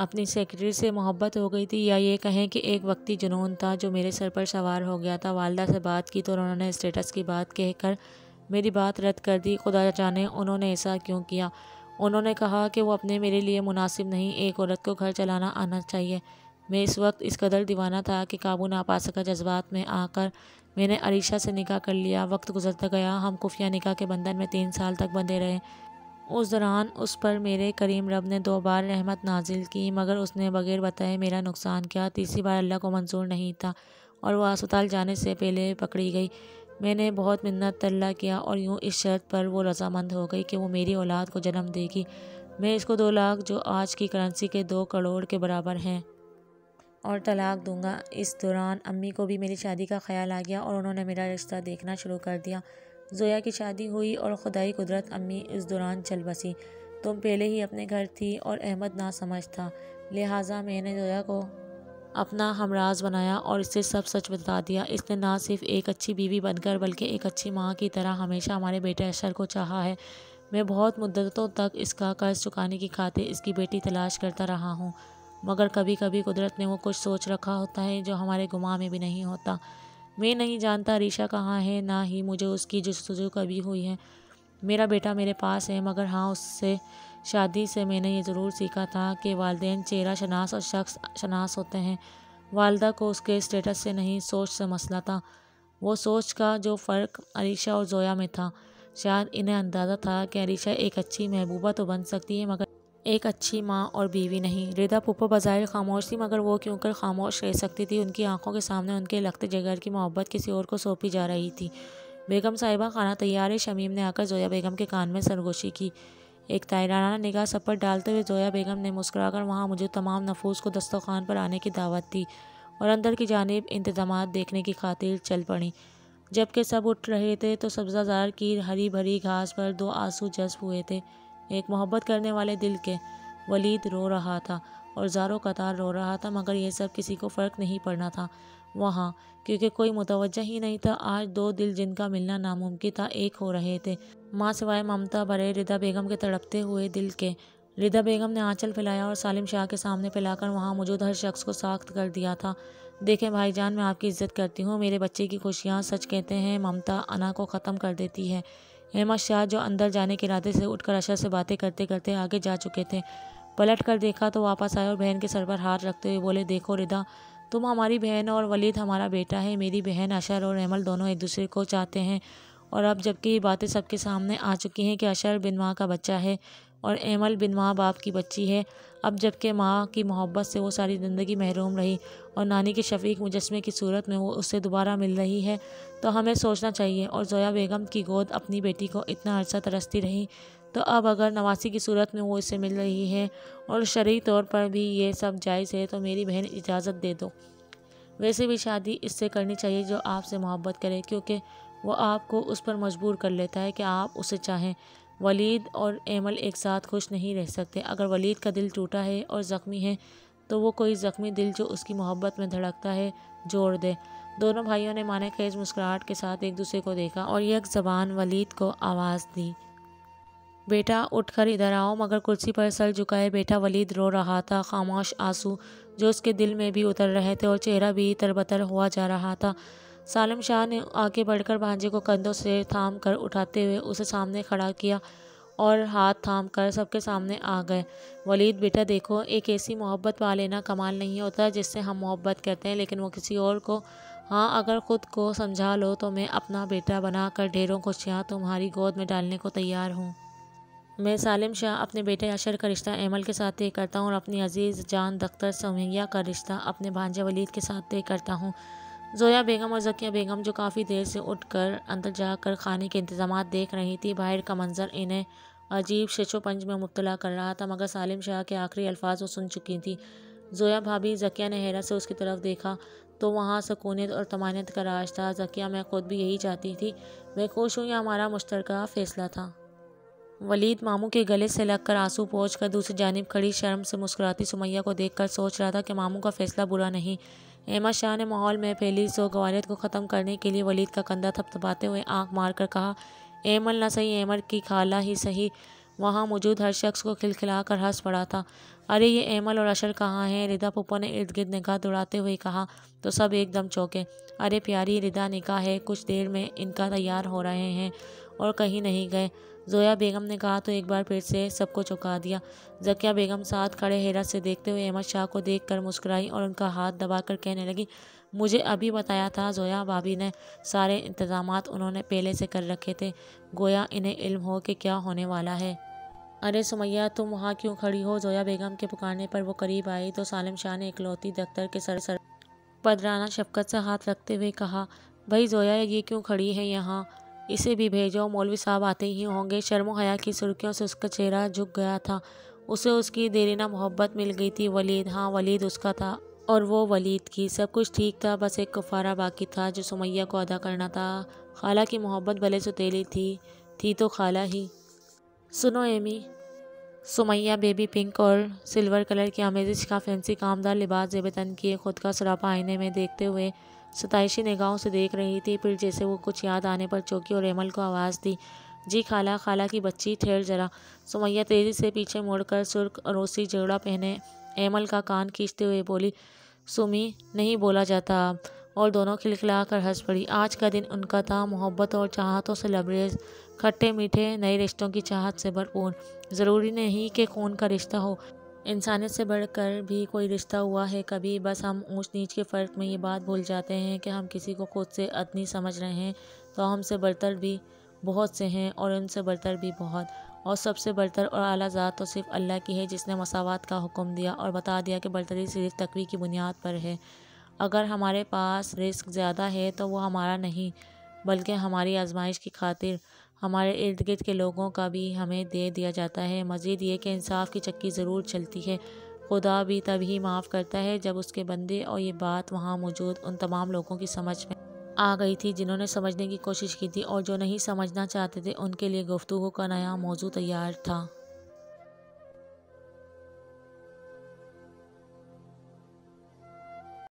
अपनी सेक्रेटरी से मोहब्बत हो गई थी, या ये कहें कि एक वक्ती जुनून था जो मेरे सर पर सवार हो गया था। वालदा से बात की तो उन्होंने स्टेटस की बात कहकर मेरी बात रद्द कर दी। खुदा जाने उन्होंने ऐसा क्यों किया। उन्होंने कहा कि वो अपने मेरे लिए मुनासिब नहीं, एक औरत को घर चलाना आना चाहिए। मैं इस वक्त इस कदर दीवाना था कि काबू ना पा सका। जज्बात में आकर मैंने अरीशा से निकाह कर लिया। वक्त गुजरता गया, हम खुफिया निकाह के बंधन में तीन साल तक बंधे रहे। उस दौरान उस पर मेरे करीम रब ने दो बार रहमत नाजिल की, मगर उसने बगैर बताए मेरा नुकसान किया। तीसरी बार अल्लाह को मंजूर नहीं था और वह अस्पताल जाने से पहले पकड़ी गई। मैंने बहुत मिन्नत तल्ला किया और यूँ इस शर्त पर वो रजामंद हो गई कि वो मेरी औलाद को जन्म देगी। मैं इसको दो लाख जो आज की करेंसी के दो करोड़ के बराबर हैं और तलाक दूंगा। इस दौरान अम्मी को भी मेरी शादी का ख्याल आ गया और उन्होंने मेरा रिश्ता देखना शुरू कर दिया। ज़ोया की शादी हुई और खुदाई कुदरत अम्मी इस दौरान चल बसी। तुम पहले ही अपने घर थी और अहमद ना समझ था, लिहाजा मैंने ज़ोया को अपना हमराज बनाया और इससे सब सच बता दिया। इसने ना सिर्फ एक अच्छी बीवी बनकर बल्कि एक अच्छी माँ की तरह हमेशा हमारे बेटे अशर को चाहा है। मैं बहुत मुद्दतों तक इसका कर्ज चुकाने की खातिर इसकी बेटी तलाश करता रहा हूँ, मगर कभी कभी कुदरत ने वो कुछ सोच रखा होता है जो हमारे गुमान में भी नहीं होता। मैं नहीं जानता रीशा कहाँ है, ना ही मुझे उसकी जस्तजू कभी हुई है। मेरा बेटा मेरे पास है, मगर हाँ, उससे शादी से मैंने ये ज़रूर सीखा था कि वालदेन चेहरा शनास और शख्स शनास होते हैं। वालदा को उसके स्टेटस से नहीं, सोच से मसला था। वो सोच का जो फ़र्क अरीशा और ज़ोया में था, शायद इन्हें अंदाज़ा था कि अरीशा एक अच्छी महबूबा तो बन सकती है मगर एक अच्छी माँ और बीवी नहीं। रिदा पुप्पा बज़ाहिर खामोश थी, मगर वो क्यों कर खामोश रह सकती थी। उनकी आंखों के सामने उनके लगते जगर की मोहब्बत किसी और को सौंपी जा रही थी। बेगम साहिबा खाना तैयार है, शमीम ने आकर ज़ोया बेगम के कान में सरगोशी की। एक तायराना निगाह सब पर डालते हुए ज़ोया बेगम ने मुस्कुराकर वहाँ मुझे तमाम नफूस को दस्तरखान पर आने की दावत दी और अंदर की जानिब इंतजाम देखने की खातिर चल पड़ी। जबकि सब उठ रहे थे तो सब्ज़ाजार की हरी भरी घास पर दो आंसू जज्ब हुए थे, एक मोहब्बत करने वाले दिल के। वलीद रो रहा था और जारो कतार रो रहा था, मगर यह सब किसी को फ़र्क नहीं पड़ना था वहाँ, क्योंकि कोई मुतवज्जा ही नहीं था। आज दो दिल जिनका मिलना नामुमकिन था, एक हो रहे थे, माँ सिवाय ममता भरे रिदा बेगम के तड़पते हुए दिल के। रिदा बेगम ने आंचल फैलाया और सालिम शाह के सामने फैलाकर वहाँ मौजूद हर शख्स को साख्त कर दिया था। देखें भाईजान, मैं आपकी इज्जत करती हूँ, मेरे बच्चे की खुशियाँ, सच कहते हैं, ममता अना को ख़त्म कर देती है। अहमद शाह जो अंदर जाने के इरादे से उठकर अशर से बातें करते करते आगे जा चुके थे, पलट कर देखा तो वापस आए और बहन के सर पर हाथ रखते हुए बोले, देखो रिदा, तुम हमारी बहन और वलीद हमारा बेटा है। मेरी बहन अशर और ऐमल दोनों एक दूसरे को चाहते हैं और अब जबकि ये बातें सबके सामने आ चुकी हैं कि अशर बिन माँ का बच्चा है और ऐमल बिन माँ बाप की बच्ची है। अब जबकि माँ की मोहब्बत से वो सारी ज़िंदगी महरूम रही और नानी के शफीक मुजस्मे की सूरत में वो उससे दोबारा मिल रही है, तो हमें सोचना चाहिए। और ज़ोया बेगम की गोद अपनी बेटी को इतना अरसा तरसती रही, तो अब अगर नवासी की सूरत में वो इससे मिल रही है और शरई तौर पर भी ये सब जायज़ है, तो मेरी बहन इजाज़त दे दो। वैसे भी शादी इससे करनी चाहिए जो आपसे मोहब्बत करे, क्योंकि वो आपको उस पर मजबूर कर लेता है कि आप उसे चाहें। वलीद और ऐमल एक साथ खुश नहीं रह सकते। अगर वलीद का दिल टूटा है और ज़ख्मी है, तो वो कोई ज़ख्मी दिल जो उसकी मोहब्बत में धड़कता है जोड़ दे। दोनों भाइयों ने माने खेज मुस्कुराहट के साथ एक दूसरे को देखा और एक ज़बान वलीद को आवाज़ दी, बेटा उठकर इधर आओ। मगर कुर्सी पर सर झुकाए बैठा वलीद रो रहा था। खामोश आंसू जो उसके दिल में भी उतर रहे थे और चेहरा भी तरबतर हुआ जा रहा था। सालिम शाह ने आगे बढ़कर भांजे को कंधों से थाम कर उठाते हुए उसे सामने खड़ा किया और हाथ थाम कर सबके सामने आ गए। वलीद बेटा देखो, एक ऐसी मोहब्बत पा लेना कमाल नहीं होता जिससे हम मोहब्बत करते हैं लेकिन वो किसी और को। हाँ, अगर ख़ुद को समझा लो तो मैं अपना बेटा बनाकर ढेरों खुशियाँ तुम्हारी गोद में डालने को तैयार हूँ। मैं सालिम शाह अपने बेटे अशर का रिश्ता ऐमल के साथ तय करता हूँ और अपनी अजीज़ जान डॉक्टर सुमैय्या का रिश्ता अपने भांजे वलीद के साथ तय करता हूँ। ज़ोया बेगम और ज़किया बेगम जो काफ़ी देर से उठकर अंदर जाकर खाने के इंतजाम देख रही थी, बाहर का मंजर इन्हें अजीब शिशोपंज में मुब्तला कर रहा था, मगर सालिम शाह के आखिरी अल्फाज वो सुन चुकी थी। ज़ोया भाभी, ज़किया ने हैरत से उसकी तरफ देखा तो वहाँ सकूनियत और तमानियत का राज था। ज़किया, मैं खुद भी यही चाहती थी, मैं खुश हूँ, यह हमारा मुश्तरका फ़ैसला था। वलीद मामू के गले से लगकर आंसू पोंछकर दूसरी जानिब खड़ी शर्म से मुस्कुराती सुमैय्या को देखकर सोच रहा था कि मामू का फैसला बुरा नहीं। अहमद शाह ने माहौल में फैली सोगवालियत को ख़त्म करने के लिए वलीद का कंधा थपथपाते हुए आंख मारकर कहा, ऐमल ना सही ऐमल की खाला ही सही। वहाँ मौजूद हर शख्स को खिलखिला कर हंस पड़ा था। अरे ये ऐमल और अशर कहाँ हैं? रिदा पुप्पो ने इर्द गिर्द निगाह दौड़ाते हुए कहा तो सब एकदम चौंके। अरे प्यारी रिदा, निकाह है, कुछ देर में इनका तैयार हो रहे हैं और कहीं नहीं गए, ज़ोया बेगम ने कहा तो एक बार फिर से सबको चौंका दिया। ज़किया बेगम साथ खड़े हैरत से देखते हुए अहमद शाह को देखकर मुस्कुराई और उनका हाथ दबाकर कहने लगी, मुझे अभी बताया था ज़ोया भाभी ने, सारे इंतज़ामात उन्होंने पहले से कर रखे थे, गोया इन्हें इल्म हो कि क्या होने वाला है। अरे सुमैय्या तुम वहाँ क्यों खड़ी हो? ज़ोया बेगम के पुकारने पर वो करीब आई तो सालिम शाह ने इकलौती दफ्तर के सर सर पदराना शफकत से हाथ रखते हुए कहा, भाई ज़ोया ये क्यों खड़ी है यहाँ? इसे भी भेजो, मौलवी साहब आते ही होंगे। शर्म हया की सुर्खियों से उसका चेहरा झुक गया था। उसे उसकी देरीना मोहब्बत मिल गई थी। वलीद, हाँ वलीद उसका था और वो वलीद की। सब कुछ ठीक था, बस एक कफारा बाकी था जो सुमैय्या को अदा करना था। खाला की मोहब्बत भले सुतीली थी थी तो खाला ही। सुनो एमी, सुमैय्या बेबी पिंक और सिल्वर कलर की आमेजिश का फैंसी कामदार लिबास जेब तन किए खुद का सरापा आईने में देखते हुए सताइशी निगाहों से देख रही थी। फिर जैसे वो कुछ याद आने पर चौकी और ऐमल को आवाज़ दी, जी खाला, खाला की बच्ची ठहर जरा। सुमैय्या तेज़ी से पीछे मुड़कर सुर्ख अरोसी जोड़ा पहने ऐमल का कान खींचते हुए बोली, सुमी नहीं बोला जाता अब। और दोनों खिलखिला कर हंस पड़ी। आज का दिन उनका था, मोहब्बत और चाहतों से लबरेज, खट्टे मीठे नए रिश्तों की चाहत से भरपूर। ज़रूरी नहीं कि खून का रिश्ता हो, इंसानियत से बढ़कर भी कोई रिश्ता हुआ है कभी। बस हम ऊंच नीच के फ़र्क में ये बात भूल जाते हैं कि हम किसी को खुद से अतनी समझ रहे हैं तो हमसे बढ़तर भी बहुत से हैं और उनसे बढ़तर भी बहुत। और सबसे बढ़तर और आला ज़ात तो सिर्फ अल्लाह की है जिसने मसावात का हुक्म दिया और बता दिया कि बढ़तरी सिर्फ तकवी की बुनियाद पर है। अगर हमारे पास रिस्क ज़्यादा है तो वो हमारा नहीं बल्कि हमारी आजमाइश की खातिर हमारे इर्द गिर्द के लोगों का भी हमें दे दिया जाता है। मज़ीद ये कि इंसाफ की चक्की ज़रूर चलती है। खुदा भी तभी माफ़ करता है जब उसके बंदे, और ये बात वहाँ मौजूद उन तमाम लोगों की समझ में आ गई थी जिन्होंने समझने की कोशिश की थी, और जो नहीं समझना चाहते थे उनके लिए गुफ्तगू का नया मौजू तैयार था।